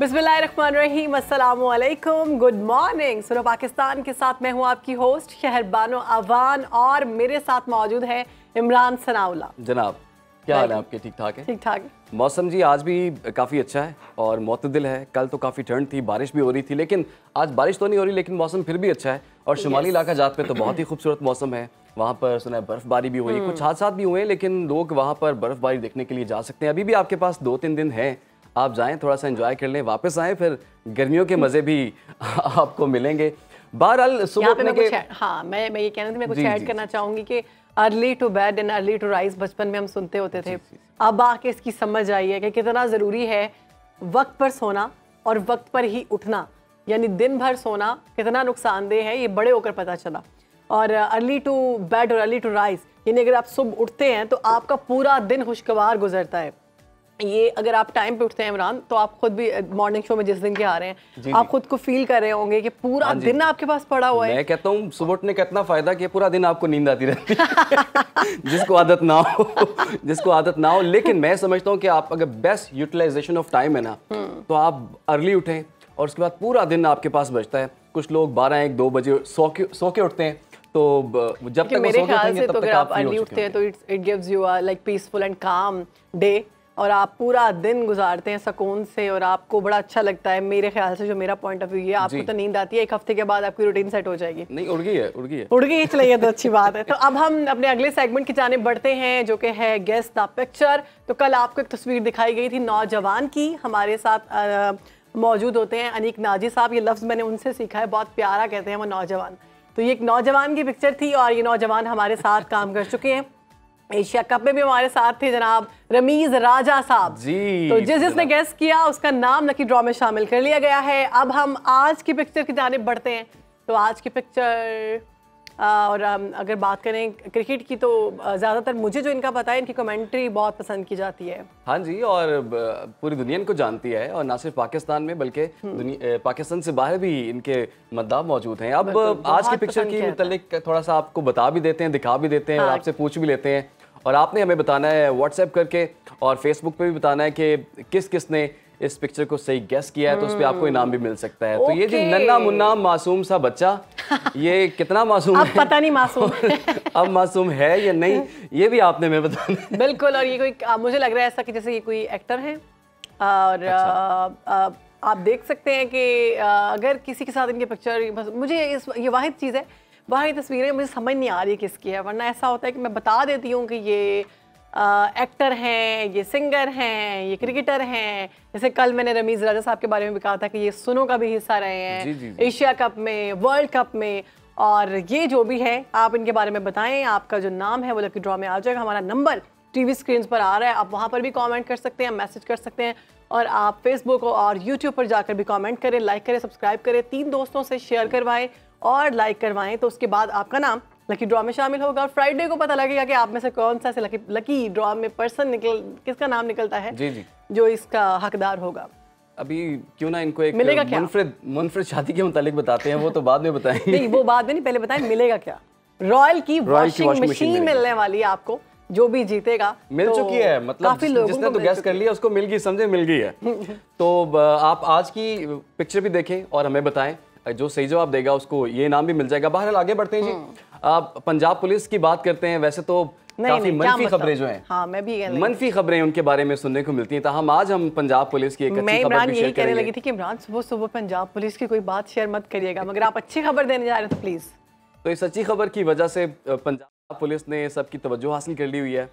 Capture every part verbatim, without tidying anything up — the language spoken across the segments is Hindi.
बिस्मिल्लाहिर्रहमानिर्रहीम, अस्सलामुअलैकुम, गुड मॉर्निंग। सुनो पाकिस्तान के साथ मैं हूँ आपकी होस्ट शहरबानो अवान और मेरे साथ मौजूद है इमरान सनाउल्ला। जनाब क्या हाल है आपके? ठीक ठाक है? ठीक ठाक है। मौसम जी आज भी काफ़ी अच्छा है और मतदिल है। कल तो काफ़ी ठंड थी, बारिश भी हो रही थी, लेकिन आज बारिश तो नहीं हो रही, लेकिन मौसम फिर भी अच्छा है। और शुमाली इलाका जात पे तो बहुत ही खूबसूरत मौसम है, वहाँ पर सुना है बर्फबारी भी हुई, कुछ हादसा भी हुए, लेकिन लोग वहाँ पर बर्फबारी देखने के लिए जा सकते हैं। अभी भी आपके पास दो तीन दिन हैं, आप जाएं, थोड़ा सा एंजॉय कर लें, वापस आएँ, फिर गर्मियों के मज़े भी आपको मिलेंगे। बहरहाल सुबह के हाँ मैं मैं ये कहना थी, मैं कुछ ऐड करना चाहूँगी कि early to bed and early to rise बचपन में हम सुनते होते थे, अब आके इसकी समझ आई है कि कितना ज़रूरी है वक्त पर सोना और वक्त पर ही उठना। यानी दिन भर सोना कितना नुकसानदेह है ये बड़े होकर पता चला। और अर्ली टू बेड और अर्ली टू राइज, यानी अगर आप सुबह उठते हैं तो आपका पूरा दिन खुशगवार गुजरता है। ये अगर आप टाइम पे उठते हैं इमरान, तो आप खुद भी मॉर्निंग शो में जिस दिन के आ रहे हैं आप खुद को फील कर रहे होंगे कि पूरा दिन आपके पास पड़ा हुआ है। मैं कहता हूँ सुबह उठने का इतना फायदा कि पूरा दिन आपको नींद आती रहती है जिसको आदत ना हो जिसको आदत ना हो। लेकिन मैं समझता हूँ कि आप अगर बेस्ट यूटिलाइजेशन ऑफ टाइम है ना, तो आप अर्ली उठें और उसके बाद पूरा दिन आपके पास बचता है। कुछ लोग बारह एक दो बजे सो के सो के उठते हैं, तो जब तक मेरे ख्याल से तो अगर आप अर्ली उठते हैं तो it's it gives you a like peaceful and calm day, और आप पूरा दिन गुजारते हैं सुकून से और आपको बड़ा अच्छा लगता है। मेरे ख्याल से जो मेरा पॉइंट ऑफ व्यू है, आपको तो नींद आती है, एक हफ्ते के बाद आपकी रूटीन सेट हो जाएगी। नहीं उड़ गई है, उड़ गई है, उड़ गई है, चलिए तो अच्छी बात है। तो अब हम अपने अगले सेगमेंट की जानिब बढ़ते हैं जो कि है गेस द पिक्चर। तो कल आपको एक तस्वीर दिखाई गई थी नौजवान की, हमारे साथ मौजूद होते हैं अनीक नाजी साहब। ये लफ्ज़ मैंने उनसे सीखा है, बहुत प्यारा कहते हैं वो नौजवान। तो ये एक नौजवान की पिक्चर थी और ये नौजवान हमारे साथ काम कर चुके हैं। एशिया कप में भी हमारे साथ थे जनाब रमीज राजा साहब जी। तो जिस जिसने गेस किया उसका नाम लकी ड्रॉ में शामिल कर लिया गया है। अब हम आज की पिक्चर की जानिब बढ़ते हैं। तो आज की पिक्चर आ, और अगर बात करें क्रिकेट की, तो ज़्यादातर मुझे जो इनका पता है, इनकी कमेंट्री बहुत पसंद की जाती है। हाँ जी, और पूरी दुनिया इनको जानती है, और ना सिर्फ पाकिस्तान में बल्कि पाकिस्तान से बाहर भी इनके मद्दाह मौजूद हैं। अब आज की पिक्चर की मतलब थोड़ा सा आपको बता भी देते हैं, दिखा भी देते हैं और आपसे पूछ भी लेते हैं, और आपने हमें बताना है व्हाट्सएप करके और फेसबुक पे भी बताना है कि किस किस ने इस पिक्चर को सही गेस किया है, तो उस पर आपको इनाम भी मिल सकता है। तो ये जो नन्हा मुन्ना मासूम सा बच्चा, ये कितना मासूम अब है? पता नहीं मासूम अब मासूम है या नहीं, ये भी आपने हमें बताना। बिल्कुल, और ये कोई मुझे लग रहा है ऐसा कि जैसे ये कोई एक्टर है। और अच्छा। आ, आ, आप देख सकते हैं कि अगर किसी के साथ इनकी पिक्चर, मुझे इस ये वाहिद चीज़ है, बाहरी तस्वीरें मुझे समझ नहीं आ रही किसकी है, वरना ऐसा होता है कि मैं बता देती हूँ कि ये आ, एक्टर हैं, ये सिंगर हैं, ये क्रिकेटर हैं। जैसे कल मैंने रमीज राजा साहब के बारे में भी कहा था कि ये सुनो का भी हिस्सा रहे हैं एशिया कप में, वर्ल्ड कप में। और ये जो भी है आप इनके बारे में बताएं, आपका जो नाम है वो लकी ड्रॉ में आ जाएगा। हमारा नंबर टीवी स्क्रीन पर आ रहा है, आप वहाँ पर भी कॉमेंट कर सकते हैं, मैसेज कर सकते हैं, और आप फेसबुक और यूट्यूब पर जाकर भी कॉमेंट करें, लाइक करें, सब्सक्राइब करें, तीन दोस्तों से शेयर करवाएं और लाइक करवाएं। तो उसके बाद आपका नाम लकी ड्रॉ में शामिल होगा और फ्राइडे को पता लगेगा कि आप में से कौन सा से लकी लकी ड्रॉ में पर्सन निकल किसका नाम निकलता है जी जी जो इसका हकदार होगा। अभी क्यों ना इनको एक मुनफरिद मुनफरिद शादी के मुतालिक बताते हैं, वो तो बाद में बताएंगे। नहीं वो बाद में नहीं, पहले बताएं मिलेगा क्या। रॉयल की वॉशिंग मशीन मिलने वाली है आपको, जो भी जीतेगा। मिल तो चुकी है, मतलब जिस, जिसने तो गैस कर लिया उसको मिल गई, समझे मिल गई है। तो आप आज की पिक्चर भी देखें और हमें बताएं, जो सही जवाब देगा उसको ये इनाम भी मिल जाएगा। बहरहाल आगे बढ़ते हैं जी। आप पंजाब पुलिस की बात करते हैं, वैसे तो काफी मनफी खबरें जो हैं, हाँ, मैं भी मनफी खबरें उनके बारे में सुनने को मिलती हैं, ताहम आज हम पंजाब पुलिस की एक अच्छी खबर भी शेयर करने लगी थी कि इमरान सुबह सुबह पंजाब पुलिस की कोई बात शेयर मत करिएगा, मगर आप अच्छी खबर देने जा रहे हैं प्लीज। तो इस अच्छी खबर की वजह से पंजाब पुलिस ने सबकी तवज्जो हासिल कर ली हुई है।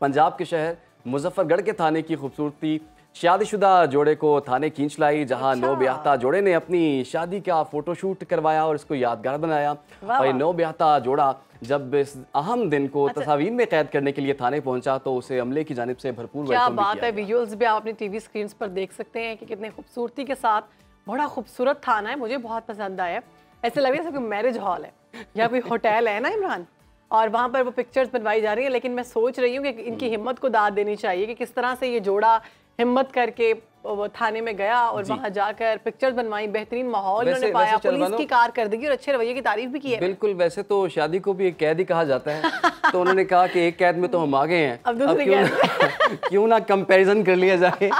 पंजाब के शहर मुजफ्फरगढ़ के थाने की खूबसूरती शादीशुदा जोड़े को थाने खींच लाई, जहां अच्छा। नौ ब्याहता जोड़े ने अपनी शादी का फोटोशूट करवाया और इसको यादगार बनाया। और ये नौ ब्याहता जोड़ा जब इस अहम दिन को अच्छा। तस्वीर में कैद करने के लिए थाने पहुंचा तो उसे अमले की जानिब से भरपूर क्या बात है। विजुअल्स भी आप अपनी टीवी स्क्रीन पर देख सकते हैं कि कितने खूबसूरती के साथ, बड़ा खूबसूरत थाना है, मुझे बहुत पसंद आया। ऐसे लग रहा है जैसे मैरिज हॉल है या कोई होटल है ना इमरान, और वहाँ पर वो पिक्चर्स बनवाई जा रही है। लेकिन मैं सोच रही हूँ कि इनकी हिम्मत को दाद देनी चाहिए कि किस तरह से ये जोड़ा हिम्मत करके वो थाने में गया और वहाँ जाकर पिक्चर्स बनवाई, बेहतरीन माहौल उन्होंने पाया, पुलिस की कारकर्दगी और अच्छे रवैये की तारीफ भी की है। बिल्कुल, वैसे तो शादी को भी एक कैद ही कहा जाता है, तो उन्होंने कहा कि एक कैद में तो हम आ गए हैं, अब दूसरी कैद क्यों ना कंपैरिजन कर लिया जाए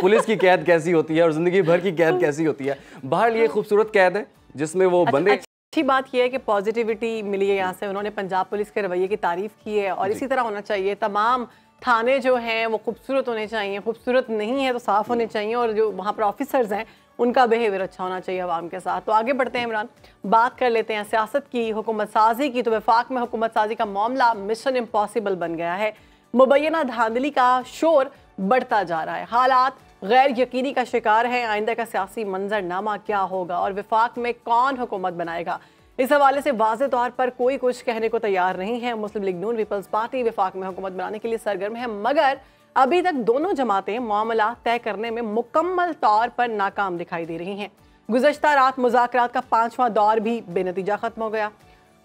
पुलिस की कैद कैसी होती है और जिंदगी भर की कैद कैसी होती है। बहरहाल ये खूबसूरत कैद है जिसमें वो बंदे। अच्छी बात यह है कि पॉजिटिविटी मिली है यहाँ से, उन्होंने पंजाब पुलिस के रवैये की तारीफ की है और इसी तरह होना चाहिए। तमाम थाने जो हैं वो खूबसूरत होने चाहिए, खूबसूरत नहीं है तो साफ होने चाहिए, और जो वहाँ पर ऑफिसर्स हैं उनका बिहेवियर अच्छा होना चाहिए आवाम के साथ। तो आगे बढ़ते हैं इमरान, बात कर लेते हैं सियासत की, हुकूमत साजी की। तो वफाक में हुकूमत साजी का मामला मिशन इम्पॉसिबल बन गया है। मुबैना धांधली का शोर बढ़ता जा रहा है, हालात गैर यकीनी का शिकार है। आइंदा का सियासी मंजरनामा क्या होगा और वफाक में कौन हुकूमत बनाएगा, इस हवाले से वाज़े तौर पर कोई कुछ कहने को तैयार नहीं है। मुस्लिम लीग नून, पीपल्स पार्टी वफाक में हुकूमत बनाने के लिए सरगर्म है, मगर अभी तक दोनों जमातें मामला तय करने में मुकम्मल तौर पर नाकाम दिखाई दे रही हैं। गुज़श्ता रात मुज़ाकरात का पाँचवां दौर भी बेनतीजा ख़त्म हो गया,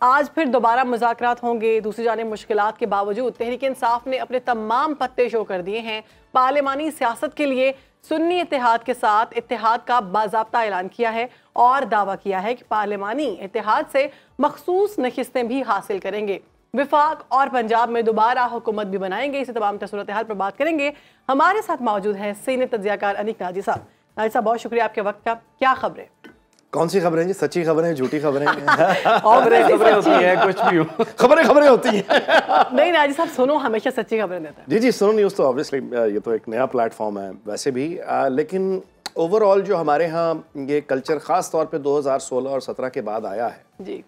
आज फिर दोबारा मुज़ाकरात होंगे। दूसरी जानिब मुश्किलात के बावजूद तहरीक इंसाफ ने अपने तमाम पत्ते शो कर दिए हैं। पार्लिमानी सियासत के लिए सुन्नी इत्तेहाद के साथ इत्तेहाद का बाज़ाब्ता ऐलान किया है और दावा किया है कि पार्लिमानी इत्तेहाद से मखसूस नखिस्तें भी हासिल करेंगे। विफाक और पंजाब में दोबारा हुकूमत भी बनाएंगे। इसी तमाम सूरत हाल पर बात करेंगे। हमारे साथ मौजूद हैं सीनियर तज्ज़ियाकार अनीक नाजी साहब। नाजी साहब, बहुत शुक्रिया आपके वक्त का। क्या खबरें, कौन सी खबरें जी? सच्ची खबरें, झूठी खबरें खबरें होती है, कुछ भी हो, खबरें खबरें होती हैं। नहीं नाजी साहब, सोनो हमेशा सच्ची खबरें देता है। जी जी, सोनो न्यूज़ तो ऑब्वियसली ये तो एक नया प्लेटफॉर्म है वैसे भी, लेकिन ओवरऑल जो हमारे यहाँ ये कल्चर ख़ास तौर पे दो हज़ार सोलह और सत्रह के बाद आया है जी,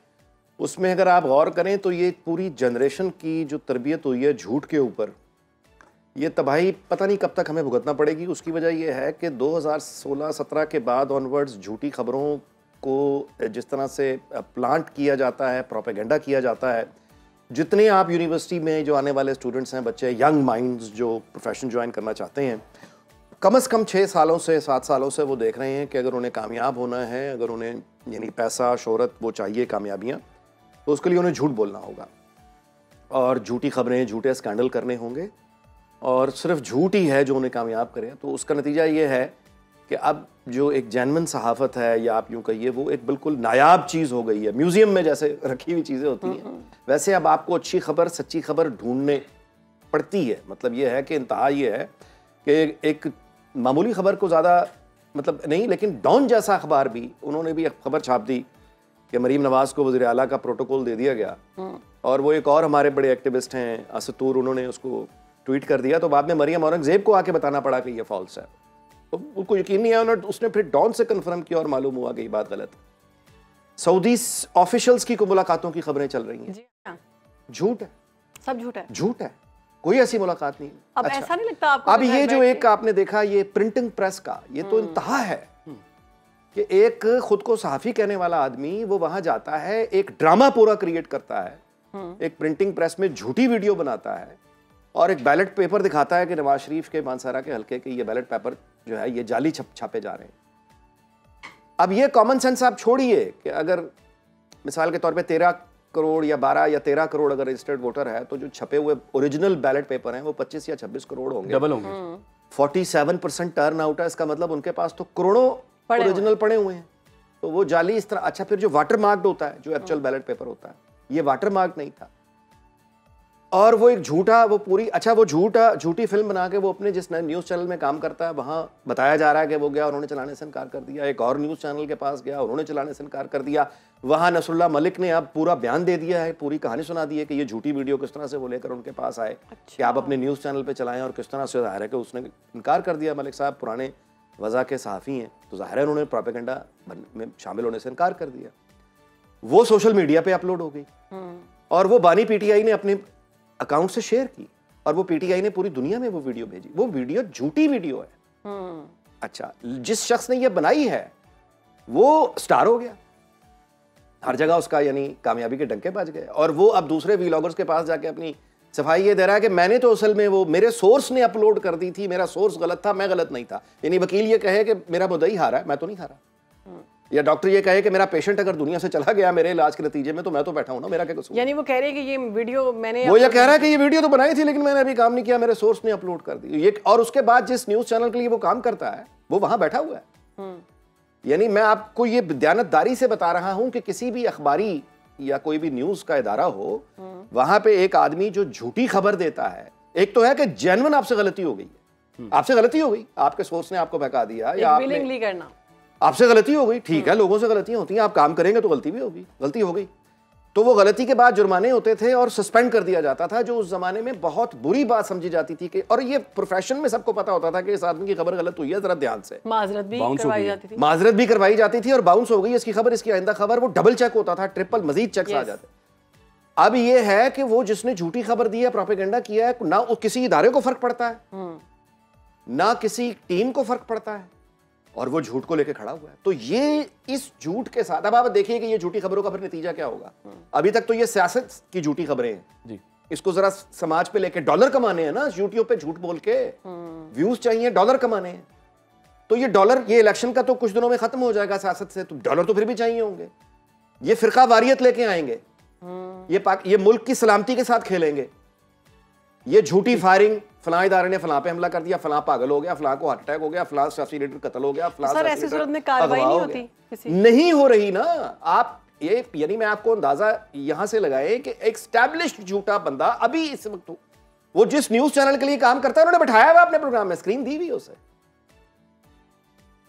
उसमें अगर आप गौर करें तो ये पूरी जनरेशन की जो तरबियत हुई है झूठ के ऊपर, ये तबाही पता नहीं कब तक हमें भुगतना पड़ेगी। उसकी वजह यह है कि दो हज़ार सोलह सत्रह के बाद ऑनवर्ड्स झूठी खबरों को जिस तरह से प्लांट किया जाता है, प्रोपेगेंडा किया जाता है। जितने आप यूनिवर्सिटी में जो आने वाले स्टूडेंट्स हैं, बच्चे यंग माइंड्स जो प्रोफेशन ज्वाइन करना चाहते हैं, कम अज़ कम छः सालों से सात सालों से वो देख रहे हैं कि अगर उन्हें कामयाब होना है, अगर उन्हें यानी पैसा शोहरत वो चाहिए, कामयाबियाँ, तो उसके लिए उन्हें झूठ बोलना होगा और झूठी खबरें, झूठे स्कैंडल करने होंगे और सिर्फ झूठ ही है जो उन्हें कामयाब करें। तो उसका नतीजा ये है कि अब जो एक जैनमन सहाफ़त है, या आप यूँ कहिए वो एक बिल्कुल नायाब चीज़ हो गई है, म्यूज़ियम में जैसे रखी हुई चीज़ें होती हैं, वैसे अब आपको अच्छी खबर, सच्ची खबर ढूंढने पड़ती है। मतलब ये है कि इंतहा ये है कि एक मामूली खबर को ज़्यादा मतलब नहीं, लेकिन डॉन जैसा अखबार भी, उन्होंने भी एक खबर छाप दी कि मरीम नवाज़ को वज़ीर आला का प्रोटोकॉल दे दिया गया, और वो एक और हमारे बड़े एक्टिविस्ट हैं असतूर, उन्होंने उसको ट्वीट कर दिया, तो बाद में मरियम औरंगज़ेब को आके बताना पड़ा कि ये फॉल्स है। तो उनको यकीन नहीं है, उन्होंने उसने फिर डॉन से कंफर्म किया और मालूम हुआ कि ये बात गलत है। सऊदी ऑफिशियल्स की मुलाकातों की खबरें चल रही हैं, झूठ है, सब झूठ है, झूठ है, कोई ऐसी मुलाकात नहीं है। अब अच्छा, ऐसा नहीं लगता आपको? अब ये जो एक आपने देखा ये प्रिंटिंग प्रेस का, ये तो इंतहा है कि एक खुद को सहाफ़ी कहने वाला आदमी वो वहाँ जाता है, एक ड्रामा पूरा क्रिएट करता है, एक प्रिंटिंग प्रेस में झूठी वीडियो बनाता है और एक बैलेट पेपर दिखाता है कि नवाज शरीफ के मानसरा के हलके के ये बैलेट पेपर जो है ये जाली छप छापे जा रहे हैं। अब ये कॉमन सेंस आप छोड़िए कि अगर मिसाल के तौर पे तेरह करोड़ या बारह या तेरह करोड़ अगर रजिस्टर्ड वोटर है, तो जो छपे हुए ओरिजिनल बैलेट पेपर हैं वो पच्चीस या छब्बीस करोड़ होंगे, डबल होंगे। Forty seven percent turn out है, इसका मतलब उनके पास तो करोड़ों ओरिजिनल पड़े हुए हैं, तो वो जाली इस तरह। अच्छा, फिर जो वाटर मार्क्ड होता है, जो एक्चुअल बैलेट पेपर होता है, ये वाटर मार्क नहीं था, और वो एक झूठा वो पूरी अच्छा वो झूठा झूठी फिल्म बना के वो अपने जिस न्यूज़ चैनल में काम करता है वहाँ बताया जा रहा है कि वो गया, उन्होंने चलाने से इनकार कर दिया। एक और न्यूज़ चैनल के पास गया, उन्होंने चलाने से इनकार कर दिया। वहाँ नसरुल्ला मलिक ने अब पूरा बयान दे दिया है, पूरी कहानी सुना दी है कि ये झूठी वीडियो किस तरह से वो लेकर उनके पास आए, कि आप अपने न्यूज़ चैनल पर चलाएँ, और किस तरह से ज़ाहिर है कि उसने इनकार कर दिया। मलिक साहब पुराने वज़ा के सहाफ़ी हैं, तो ज़ाहिर है उन्होंने प्रोपेगेंडा में शामिल होने से इनकार कर दिया, वो सोशल मीडिया पर अपलोड हो गई और वो बानी पीटीआई ने अपने अकाउंट से शेयर की, और वो पीटीआई ने पूरी दुनिया में वो वीडियो भेजी। वो वीडियो झूठी वीडियो है। अच्छा, जिस शख्स ने ये बनाई है वो स्टार हो गया, हर जगह उसका यानी कामयाबी के डंके बज गए, और वो अब दूसरे व्लॉगर्स के पास जाके अपनी सफाई ये दे रहा है कि मैंने तो असल में वो मेरे सोर्स ने अपलोड कर दी थी, मेरा सोर्स गलत था, मैं गलत नहीं था। यानी वकील ये कहे कि मेरा मुद्दई हारा है, मैं तो नहीं हारा। या डॉक्टर ये कहे कि मेरा पेशेंट अगर दुनिया से चला गया मेरे इलाज के नतीजे में तो मैं तो बैठा हूं ना, मेरा क्या कसूर। यानी वो कह रहे हैं कि ये वीडियो मैंने, वो ये कह रहा है कि ये वीडियो तो बनाई थी लेकिन मैंने अभी काम नहीं किया, मेरे सोर्स ने अपलोड कर दी ये। और उसके बाद जिस न्यूज चैनल के लिए वो काम करता है वो वहां बैठा हुआ है। यानी मैं आपको ये दयानतदारी से बता रहा हूँ कि किसी भी अखबारी या कोई भी न्यूज का इदारा हो, वहां पे एक आदमी जो झूठी खबर देता है, एक तो है कि जेन्युइन आपसे गलती हो गई है, आपसे गलती हो गई, आपके सोर्स ने आपको बहका दिया या आपने करना, आपसे गलती हो गई, ठीक है लोगों से गलतियां होती हैं, आप काम करेंगे तो गलती भी होगी, गलती हो गई तो वो गलती के बाद जुर्माने होते थे और सस्पेंड कर दिया जाता था, जो उस जमाने में बहुत बुरी बात समझी जाती थी कि, और ये प्रोफेशन में सबको पता होता था कि इस आदमी की खबर गलत हुई है जरा ध्यान से, माजरत भी करवाई जाती थी, माजरत भी करवाई जाती थी और बाउंस हो गई इसकी खबर, इसकी आइंदा खबर, वो डबल चेक होता था, ट्रिपल मजीद चेक आ जाते। अब ये है कि वो जिसने झूठी खबर दी है, प्रोपेगेंडा किया है, ना किसी इदारे को फर्क पड़ता है, ना किसी टीम को फर्क पड़ता है, और वो झूठ को लेके खड़ा हुआ है। तो ये इस झूठ के साथ, अब आप देखिए कि ये झूठी खबरों का फिर नतीजा क्या होगा। अभी तक तो ये सियासत की झूठी खबरें हैं जी, इसको जरा समाज पे लेके, डॉलर कमाने हैं ना यूट्यूब पे झूठ बोल के, व्यूज चाहिए, डॉलर कमाने हैं, तो ये डॉलर, ये इलेक्शन का तो कुछ दिनों में खत्म हो जाएगा सियासत से, तो डॉलर तो फिर भी चाहिए होंगे, ये फिरका वारियत लेके आएंगे, ये पाक, ये मुल्क की सलामती के साथ खेलेंगे, ये झूठी फायरिंग, फलां इदारे ने फलां पे हमला कर दिया, फलां पागल हो गया, फलां को हार्ट अटैक हो गया, फलां सियासी लीडर कत्ल हो गया, फलां सर ऐसी सूरत में कार्रवाई नहीं होती किसी, नहीं हो रही ना। आप ये, यानी मैं आपको अंदाजा यहां से लगाए कि एस्टैब्लिश्ड झूठा बंदा अभी इस वक्त वो जिस न्यूज चैनल के लिए काम करता है उन्होंने बैठाया हुआ अपने प्रोग्राम में, स्क्रीन दी हुई उसे।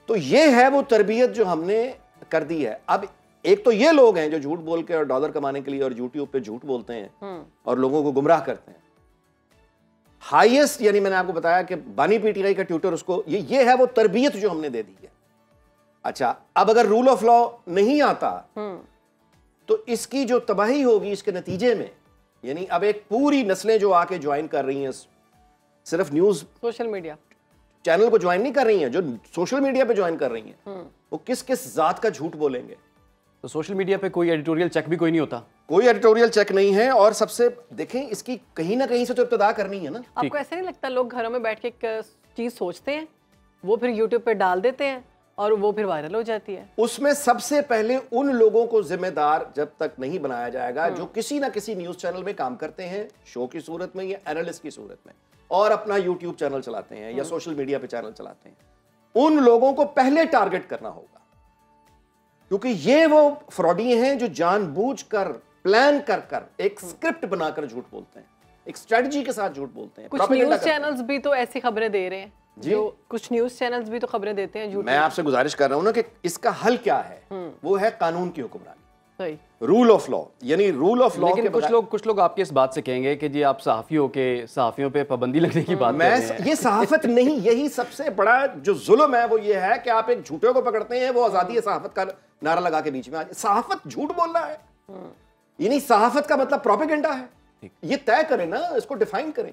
तो ये है वो तरबियत जो हमने कर दी है। अब एक तो ये लोग हैं जो झूठ बोल के और डॉलर कमाने के लिए और यूट्यूब पे झूठ बोलते हैं और लोगों को गुमराह करते हैं। हाईएस्ट, यानी मैंने आपको बताया कि बानी पीटीआई का ट्विटर, उसको ये ये है वो तरबियत जो हमने दे दी है। अच्छा, अब अगर रूल ऑफ लॉ नहीं आता तो इसकी जो तबाही होगी इसके नतीजे में, यानी अब एक पूरी नस्लें जो आके ज्वाइन कर रही हैं, सिर्फ न्यूज सोशल मीडिया चैनल को ज्वाइन नहीं कर रही हैं, जो सोशल मीडिया पे ज्वाइन कर रही हैं, वो किस किस जात का झूठ बोलेंगे। तो सोशल मीडिया पे कोई एडिटोरियल चेक भी कोई नहीं होता, कोई एडिटोरियल चेक नहीं है। और सबसे देखें, इसकी कहीं ना कहीं से तो इब्तिदा करनी है ना। आपको ऐसा नहीं लगता लोग घरों में बैठ के एक चीज सोचते हैं, वो फिर यूट्यूब पे डाल देते हैं और वो फिर वायरल हो जाती है। उसमें सबसे पहले उन लोगों को जिम्मेदार जब तक नहीं बनाया जाएगा जो किसी ना किसी न्यूज चैनल में काम करते हैं, शो की सूरत में या एनालिस्ट की सूरत में, और अपना यूट्यूब चैनल चलाते हैं या सोशल मीडिया पे चैनल चलाते हैं, उन लोगों को पहले टारगेट करना होगा, क्योंकि ये वो फ्रॉडी हैं जो जानबूझकर प्लान कर कर एक स्क्रिप्ट बनाकर झूठ बोलते हैं, एक स्ट्रेटजी के साथ झूठ बोलते हैं। कुछ न्यूज़ चैनल्स भी तो ऐसी खबरें दे रहे हैं जी, जो कुछ न्यूज़ चैनल्स भी तो खबरें देते हैं झूठ। मैं आपसे गुजारिश कर रहा हूं ना कि इसका हल क्या है, वो है कानून की हुक्मरानी, रूल ऑफ लॉ, यानी रूल ऑफ लॉ। लेकिन कुछ लोग कुछ लोग आपके इस बात से कहेंगे कि जी आप सहाफी हो के सहाफियों पे पाबंदी लगने की बात, मैं ये सहाफत नहीं, यही सबसे बड़ा जो जुल्म है वो ये है कि आप एक झूठे को पकड़ते हैं, वो आजादी सहाफत का नारा लगा के बीच में आ जाए। सहाफत झूठ बोलना है, यानी सहाफत का मतलब प्रोपेगेंडा है। ये तय करें ना, इसको डिफाइन करें।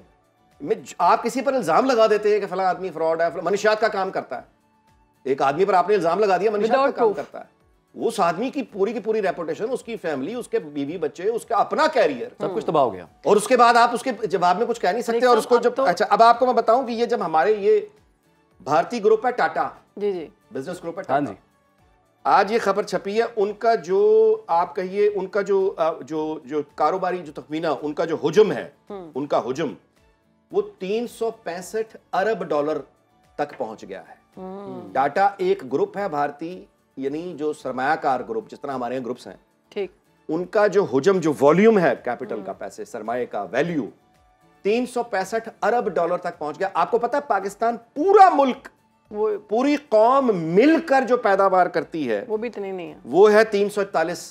मैं आप किसी पर इल्जाम लगा देते हैं कि फला आदमी फ्रॉड है, मनीषात का काम करता है, एक आदमी पर आपने इल्जाम लगा दिया मनीषात का काम करता है, उस आदमी की पूरी की पूरी रेपुटेशन, उसकी फैमिली, उसके बीवी बच्चे, उसका अपना कैरियर सब कुछ तबाह हो गया, और उसके बाद आप उसके जवाब में कुछ कह नहीं सकते। और उसको जब, अच्छा अब आपको मैं बताऊं कि ये जब हमारे ये भारतीय ग्रुप है टाटा जी जी, बिजनेस ग्रुप है टाटा, आज ये खबर छपी है, उनका जो आप कहिए उनका जो जो जो कारोबारी जो तखमीना, उनका जो हुजम है, उनका हुजम वो तीन सौ पैंसठ अरब डॉलर तक पहुंच गया है। टाटा एक ग्रुप है भारतीय, यानी जो सरमायाकार ग्रुप, जिस तरह हमारे यहाँ ग्रुप्स हैं ठीक, उनका जो हुजम जो वॉल्यूम है कैपिटल का, पैसे सरमाए का वैल्यू तीन सौ पैंसठ अरब डॉलर तक पहुंच गया। आपको पता है पाकिस्तान पूरा मुल्क, वो पूरी कौम मिलकर जो पैदावार करती है वो भी इतनी नहीं है, वो है तीन सौ इकतालीस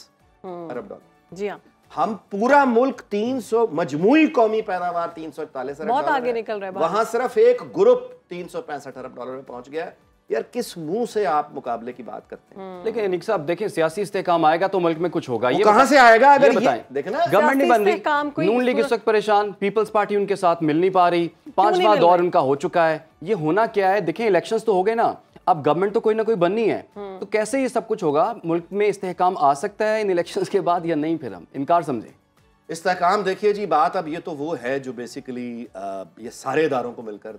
अरब डॉलर। जी हाँ, हम पूरा मुल्क तीन सौ मजमूई कौमी पैदावार तीन सौ इकतालीस अरब बहुत आगे निकल रहा है, वहां सिर्फ एक ग्रुप तीन सौ पैंसठ अरब डॉलर में पहुंच गया है। यार किस मुंह से आप मुकाबले की बात करते हैं। लेकिन निक साहब देखें, सियासी इस्तेहकाम आएगा तो मुल्क में कुछ होगा, ये कहां से आएगा अगर ये बताएं। देखें ना गवर्नमेंट नहीं बन रही, नून लीग इस वक्त परेशान, पीपल्स पार्टी उनके साथ मिल नहीं पा रही, पांच बार दौर उनका हो चुका है। ये होना क्या है, देखें इलेक्शंस तो हो गए ना, अब गवर्नमेंट तो कोई ना कोई बननी है, तो कैसे ये सब कुछ होगा, मुल्क में इस्तेहकाम आ सकता है इन इलेक्शंस के बाद या नहीं, फिर हम इनकार समझें इस्तेहकाम। देखिए जी बात अब ये तो वो है जो बेसिकली ये सारे इदारों को मिलकर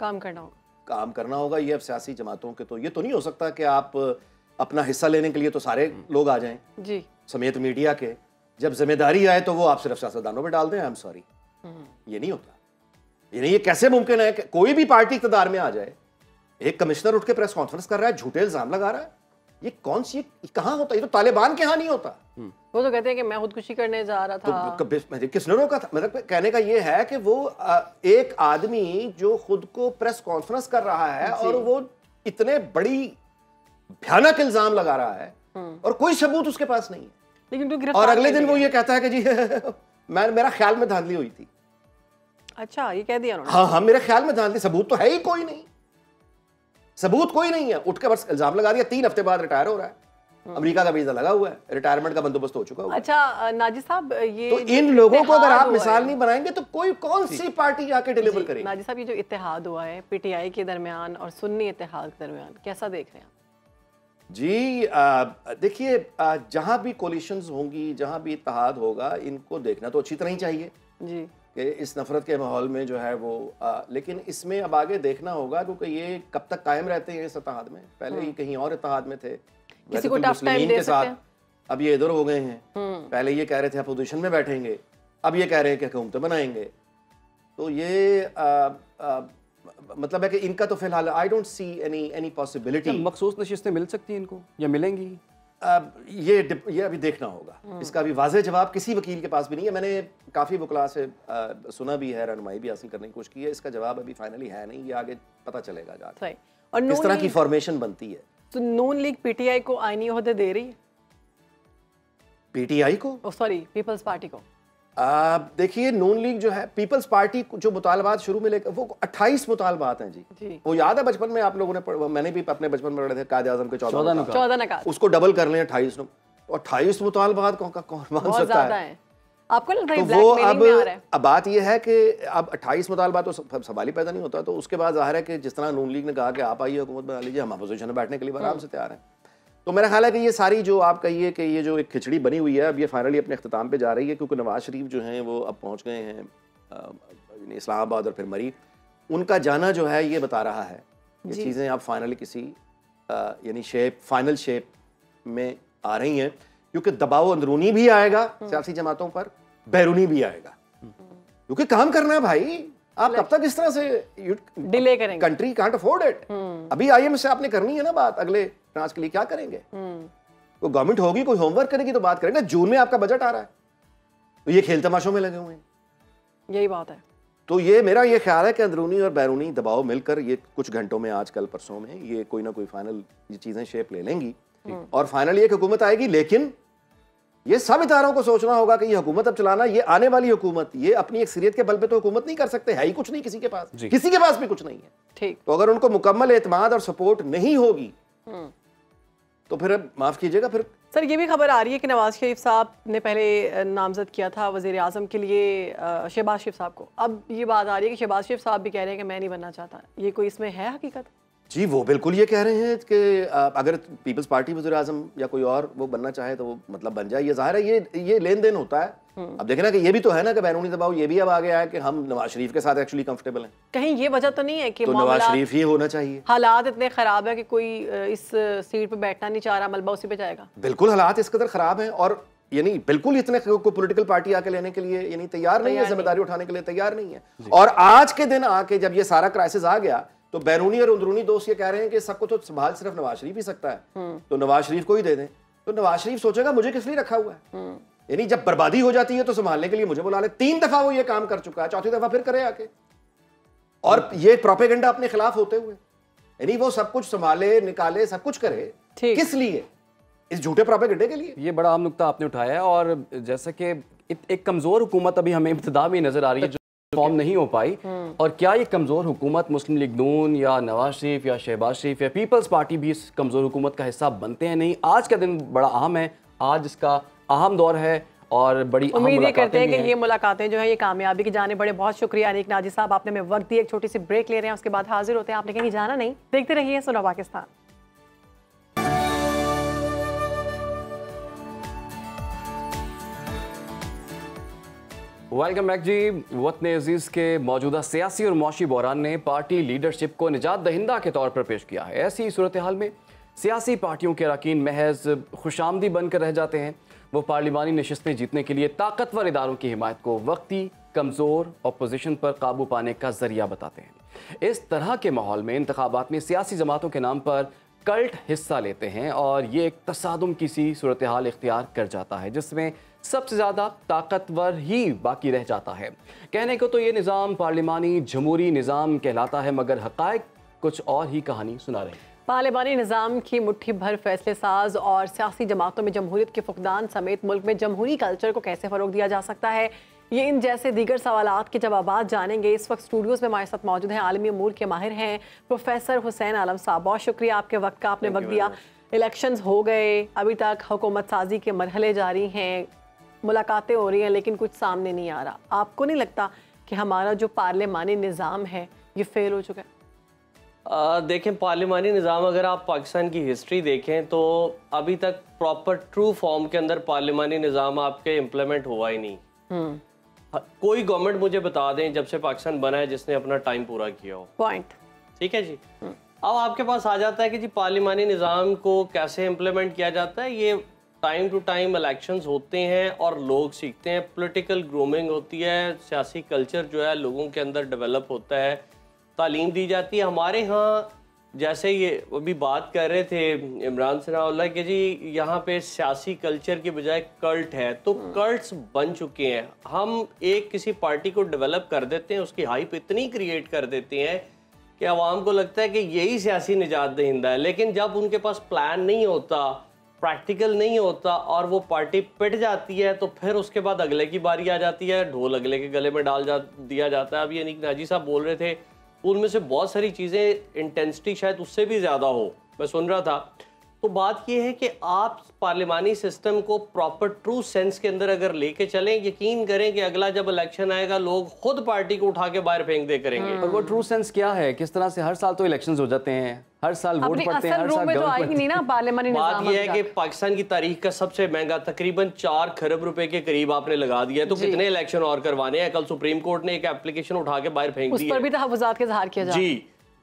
काम करना होगा, काम करना होगा। ये अब सियासी जमातों के तो ये तो नहीं हो सकता कि आप अपना हिस्सा लेने के लिए तो सारे लोग आ जाएं जी, समेत मीडिया के। जब जिम्मेदारी आए तो वो आप सिर्फ सियासतदानों पे डाल दें, आई एम सॉरी, ये नहीं होता। ये नहीं, ये कैसे मुमकिन है कि कोई भी पार्टी इक़्तिदार में आ जाए, एक कमिश्नर उठ के प्रेस कॉन्फ्रेंस कर रहा है, झूठे इल्जाम लगा रहा है। ये कौन सी, कहाँ होता है? ये तो तालिबान के यहाँ नहीं होता। वो तो कहते हैं कि मैं खुदकुशी करने जा रहा था। तो किसने रोका था? मतलब कहने का ये है कि वो एक आदमी जो खुद को प्रेस कॉन्फ्रेंस कर रहा है और वो इतने बड़ी भयानक इल्जाम लगा रहा है और कोई सबूत उसके पास नहीं है, लेकिन तो गिरफ्तार, और अगले दिन वो ये कहता है कि जी मैं, मेरा ख्याल में धांधली हुई थी। अच्छा, ये कह दिया उन्होंने? हाँ हाँ, मेरे ख्याल में धांधली। सबूत तो है ही कोई नहीं, सबूत कोई नहीं है, उठ के बस इल्जाम लगा दिया। तीन हफ्ते बाद रिटायर हो रहा है, अमेरिका का वीजा लगा हुआ है, रिटायरमेंट का बंदोबस्त हो चुका है। अच्छा नाजिर साहब, ये तो इन लोगों को अगर आप मिसाल नहीं बनाएंगे तो कोई कौन सी पार्टी आके डिलीवर करेगी? नाजिर साहब, ये जो इत्तेहाद हुआ है पीटीआई के दरमियान और सुन्नी इत्तेहाद के दरमियान, कैसा देख रहे हैं? जी देखिए, जहाँ भी कोलिशंस होंगी, जहाँ भी इत्तेहाद होगा, इनको देखना तो अच्छी तरह ही चाहिए जी कि इस नफरत के माहौल में जो है वो आ, लेकिन इसमें अब आगे देखना होगा क्योंकि ये कब तक कायम रहते हैं इस इत्तेहाद में। पहले ही कहीं और इत्तेहाद में थे, किसी को टफ टाइम दे सकते हैं, अब ये इधर हो गए हैं। पहले ये कह रहे थे अपोजिशन में बैठेंगे, अब ये कह रहे हैं कि हुकूमत बनाएंगे। तो ये आ, आ, मतलब है कि इनका तो फिलहाल I don't see any any possibility. मखसूस नशिस्तें मिल सकती हैं इनको या मिलेंगी? आ, ये ये अभी देखना होगा, इसका अभी वाज़े जवाब किसी वकील के पास भी नहीं है। मैंने काफ़ी वकला से आ, सुना भी है, रहनुमाई भी हासिल करने की कोशिश की है, इसका जवाब अभी फाइनली है नहीं, ये आगे पता चलेगा जाकर और किस तरह की फॉर्मेशन बनती है। तो नून लीग पीटीआई को आईनी ओहदे दे रही है? पीटीआई को, सॉरी पीपल्स पार्टी को? देखिए, नून लीग जो है, पीपल्स पार्टी जो मुतालबात शुरू में लेकर, वो अट्ठाईस मुतालबात हैं जी। जी वो याद है बचपन में आप लोगों ने, मैंने भी अपने बचपन में पढ़े थे कायदे आज़म के चौदह चौदह, उसको डबल कर लें अट्ठाईस, अट्ठाईस मुतालबात कौन कौन मान सकता है? आपको लगता है वो अब अब बात यह है कि अब अट्ठाईस मुतालबा तो सवाल ही पैदा नहीं होता। तो उसके बाद जाहिर है कि जिस तरह नून लीग ने कहा कि आप आइए हुकूमत बना लीजिए, हम अपोजिशन में बैठने के लिए आराम से तैयार हैं। तो मेरा ख्याल है कि ये सारी जो आप कहिए कि ये जो एक खिचड़ी बनी हुई है, अब ये फाइनली अपने अख्ताम पे जा रही है क्योंकि नवाज शरीफ जो हैं वो अब पहुंच गए हैं इस्लामाबाद और फिर मरी। उनका जाना जो है ये बता रहा है कि चीज़ें अब फाइनली किसी यानी शेप, फाइनल शेप में आ रही हैं क्योंकि दबाव अंदरूनी भी आएगा सियासी जमातों पर, बैरूनी भी आएगा क्योंकि काम करना है भाई। आप तब तक इस तरह से डिले करेंगे, कंट्री कांट अफोर्ड इट। अभी आई एम से आपने करनी है ना बात, अगले ट्रांस के लिए क्या करेंगे? तो गवर्नमेंट होगी, कोई होमवर्क करेगी तो बात करेंगे। जून में आपका बजट आ रहा है, तो ये खेल तमाशों में लगे हुए हैं, यही बात है। तो ये मेरा ये ख्याल है कि अंदरूनी और बैरूनी दबाव मिलकर ये कुछ घंटों में, आज कल परसों में, ये कोई ना कोई फाइनल ये चीजें शेप ले लेंगी और फाइनल ये हुकूमत आएगी। लेकिन ये सब इदारों को सोचना होगा कि ये हुकूमत अब चलाना, ये आने वाली हुकूमत, ये अपनी अक्सरियत के बल पे तो हुकूमत नहीं कर सकते, है ही कुछ नहीं किसी के पास, किसी के पास भी कुछ नहीं है। ठीक, तो अगर उनको मुकम्मल एतमाद और सपोर्ट नहीं होगी तो फिर अब माफ कीजिएगा। फिर सर, ये भी खबर आ रही है कि नवाज शरीफ साहब ने पहले नामजद किया था वज़ीर आज़म के लिए शहबाज शरीफ साहब को, अब ये बात आ रही है कि शहबाज शरीफ साहब भी कह रहे हैं कि मैं नहीं बनना चाहता। ये कोई इसमें है हकीकत? जी वो बिल्कुल ये कह रहे हैं कि अगर पीपल्स पार्टी वज़ीर आज़म या कोई और वो बनना चाहे तो वो मतलब बन जाए। ये जाहिर है ये ये लेन देन होता है। अब देखना कि ये भी तो है ना कि बैरूनी दबाव ये भी अब आ गया है कि हम नवाज शरीफ के साथ एक्चुअली कंफर्टेबल हैं। कहीं ये वजह तो नहीं है कि तो नवाज शरीफ ही होना चाहिए? हालात इतने खराब है कि कोई इस सीट पर बैठना नहीं चाह रहा, मलबा उसी पर जाएगा। बिल्कुल हालात इस कदर खराब है और यानी बिल्कुल इतने कोई पॉलिटिकल पार्टी आके लेने के लिए यानी तैयार नहीं है, जिम्मेदारी उठाने के लिए तैयार नहीं है। और आज के दिन आके जब ये सारा क्राइसिस आ गया तो बैरूनी और अंदरूनी दोस्त ये कह रहे हैं कि सबको तो संभाल सिर्फ नवाज शरीफ ही सकता है, तो नवाज शरीफ को ही दे दें। तो नवाज शरीफ सोचेगा मुझे किस लिए रखा हुआ है, यानी जब बर्बादी हो जाती है तो संभालने के लिए मुझे बुला ले। तीन दफा वो ये काम कर चुका है, चौथी दफा फिर करे आके, और ये प्रोपेगेंडा अपने खिलाफ होते हुए, यानी वो सब कुछ संभाले, निकाले, सब कुछ करे, किस लिए? इस झूठे प्रोपेगेंडे के लिए। ये बड़ा अहम नुकता आपने उठाया है और जैसे कि एक कमजोर हुकूमत अभी हमें इब्तिदा में नजर आ रही है, फॉर्म नहीं हो पाई। और क्या ये कमजोर हुकूमत मुस्लिम लीग नून या नवाज शरीफ या शहबाज शरीफ या पीपल्स पार्टी भी इस कमजोर हुकूमत का हिस्सा बनते हैं? नहीं, आज का दिन बड़ा अहम है, आज इसका अहम दौर है और बड़ी उम्मीद ये करते हैं कि ये मुलाकातें जो है ये कामयाबी की जाने। बड़े बहुत शुक्रिया अनीक नाजी साहब, आपने हमें वक्त दिया। एक छोटी सी ब्रेक ले रहे हैं, उसके बाद हाजिर होते हैं, आपने कहीं जाना नहीं। देखते रहिए सुनो पाकिस्तान। वेलकम बैक जी। वतन अजीज़ के मौजूदा सियासी और मौशी बहरान ने पार्टी लीडरशिप को निजात दहिंदा के तौर पर पेश किया है। ऐसी सूरत हाल में सियासी पार्टियों के अरकान महज खुशामदी बनकर रह जाते हैं। वो पार्लिमानी नशस्तें जीतने के लिए ताकतवर इदारों की हिमायत को वक्ती कमज़ोर अपोजिशन पर काबू पाने का जरिया बताते हैं। इस तरह के माहौल में इंतखाबात में सियासी जमातों के नाम पर कल्ट हिस्सा लेते हैं और ये एक तसादुम की सी सूरत हाल इख्तियार कर जाता है जिसमें सबसे ज़्यादा ताकतवर ही बाकी रह जाता है। कहने को तो ये निज़ाम पार्लिमानी जमहूरी निज़ाम कहलाता है मगर हक़ाइक़ कुछ और ही कहानी सुना रहे हैं। पार्लिमानी निज़ाम की मुट्ठी भर फैसले साज और सियासी जमातों में जमहूरियत के फुकदान समेत मुल्क में जमहूरी कल्चर को कैसे फ़रोग दिया जा सकता है, ये इन जैसे दीगर सवालात के जवाबात जानेंगे। इस वक्त स्टूडियोज़ में हमारे साथ मौजूद हैं आलमी अमूर के माहिर हैं प्रोफेसर हुसैन आलम साहब। बहुत शुक्रिया आपके वक्त का, आपने वक्त दिया। इलेक्शंस हो गए, अभी तक हुकूमत साजी के मरहले जारी हैं, मुलाकातें हो रही हैं लेकिन कुछ सामने नहीं आ रहा। आपको नहीं लगता कि हमारा जो पार्लिमानी निज़ाम है ये फेल हो चुका है? आ, देखें, पार्लिमानी निज़ाम अगर आप पाकिस्तान की हिस्ट्री देखें तो अभी तक प्रॉपर ट्रू फॉर्म के अंदर पार्लिमानी निज़ाम आपके इम्प्लीमेंट हुआ ही नहीं। कोई गवर्नमेंट मुझे बता दें जब से पाकिस्तान बना है जिसने अपना टाइम पूरा किया हो। पॉइंट ठीक है जी। अब आपके पास आ जाता है कि जी पार्लिमानी निज़ाम को कैसे इम्प्लीमेंट किया जाता है। ये टाइम टू टाइम इलेक्शंस होते हैं और लोग सीखते हैं, पॉलिटिकल ग्रूमिंग होती है, सियासी कल्चर जो है लोगों के अंदर डेवलप होता है, तालीम दी जाती है। हमारे यहाँ जैसे ये अभी बात कर रहे थे इमरान सनाउल्लाह के जी, यहाँ पे सियासी कल्चर की बजाय कल्ट है तो कल्ट्स बन चुके हैं। हम एक किसी पार्टी को डेवलप कर देते हैं, उसकी हाइप इतनी क्रिएट कर देते हैं कि आवाम को लगता है कि यही सियासी निजात दहिंदा है। लेकिन जब उनके पास प्लान नहीं होता, प्रैक्टिकल नहीं होता और वो पार्टी पिट जाती है तो फिर उसके बाद अगले की बारी आ जाती है, ढोल अगले के गले में डाल जा दिया जाता है। अभी अनीक नाजी साहब बोल रहे थे, उनमें से बहुत सारी चीज़ें इंटेंसिटी शायद उससे भी ज़्यादा हो, मैं सुन रहा था। तो बात यह है कि आप पार्लिमानी सिस्टम को प्रॉपर ट्रू सेंस के अंदर अगर लेके चलें, यकीन करें कि अगला जब इलेक्शन आएगा लोग खुद पार्टी को उठा के बाहर फेंक दे करेंगे। और वो ट्रू सेंस क्या है? किस तरह से हर साल तो इलेक्शंस हो जाते हैं, हर साल वोट पड़ते हैं, हर साल तो आई नहीं ना पार्लियामेंट। बात यह है कि पाकिस्तान की तारीख का सबसे महंगा तकरीबन चार खरब रुपए के करीब आपने लगा दिया है, तो कितने इलेक्शन और करवाने हैं? कल सुप्रीम कोर्ट ने एक एप्लीकेशन उठा के बाहर फेंक दी, उस पर भी तहफ्फुज़ात का इज़हार किया जी।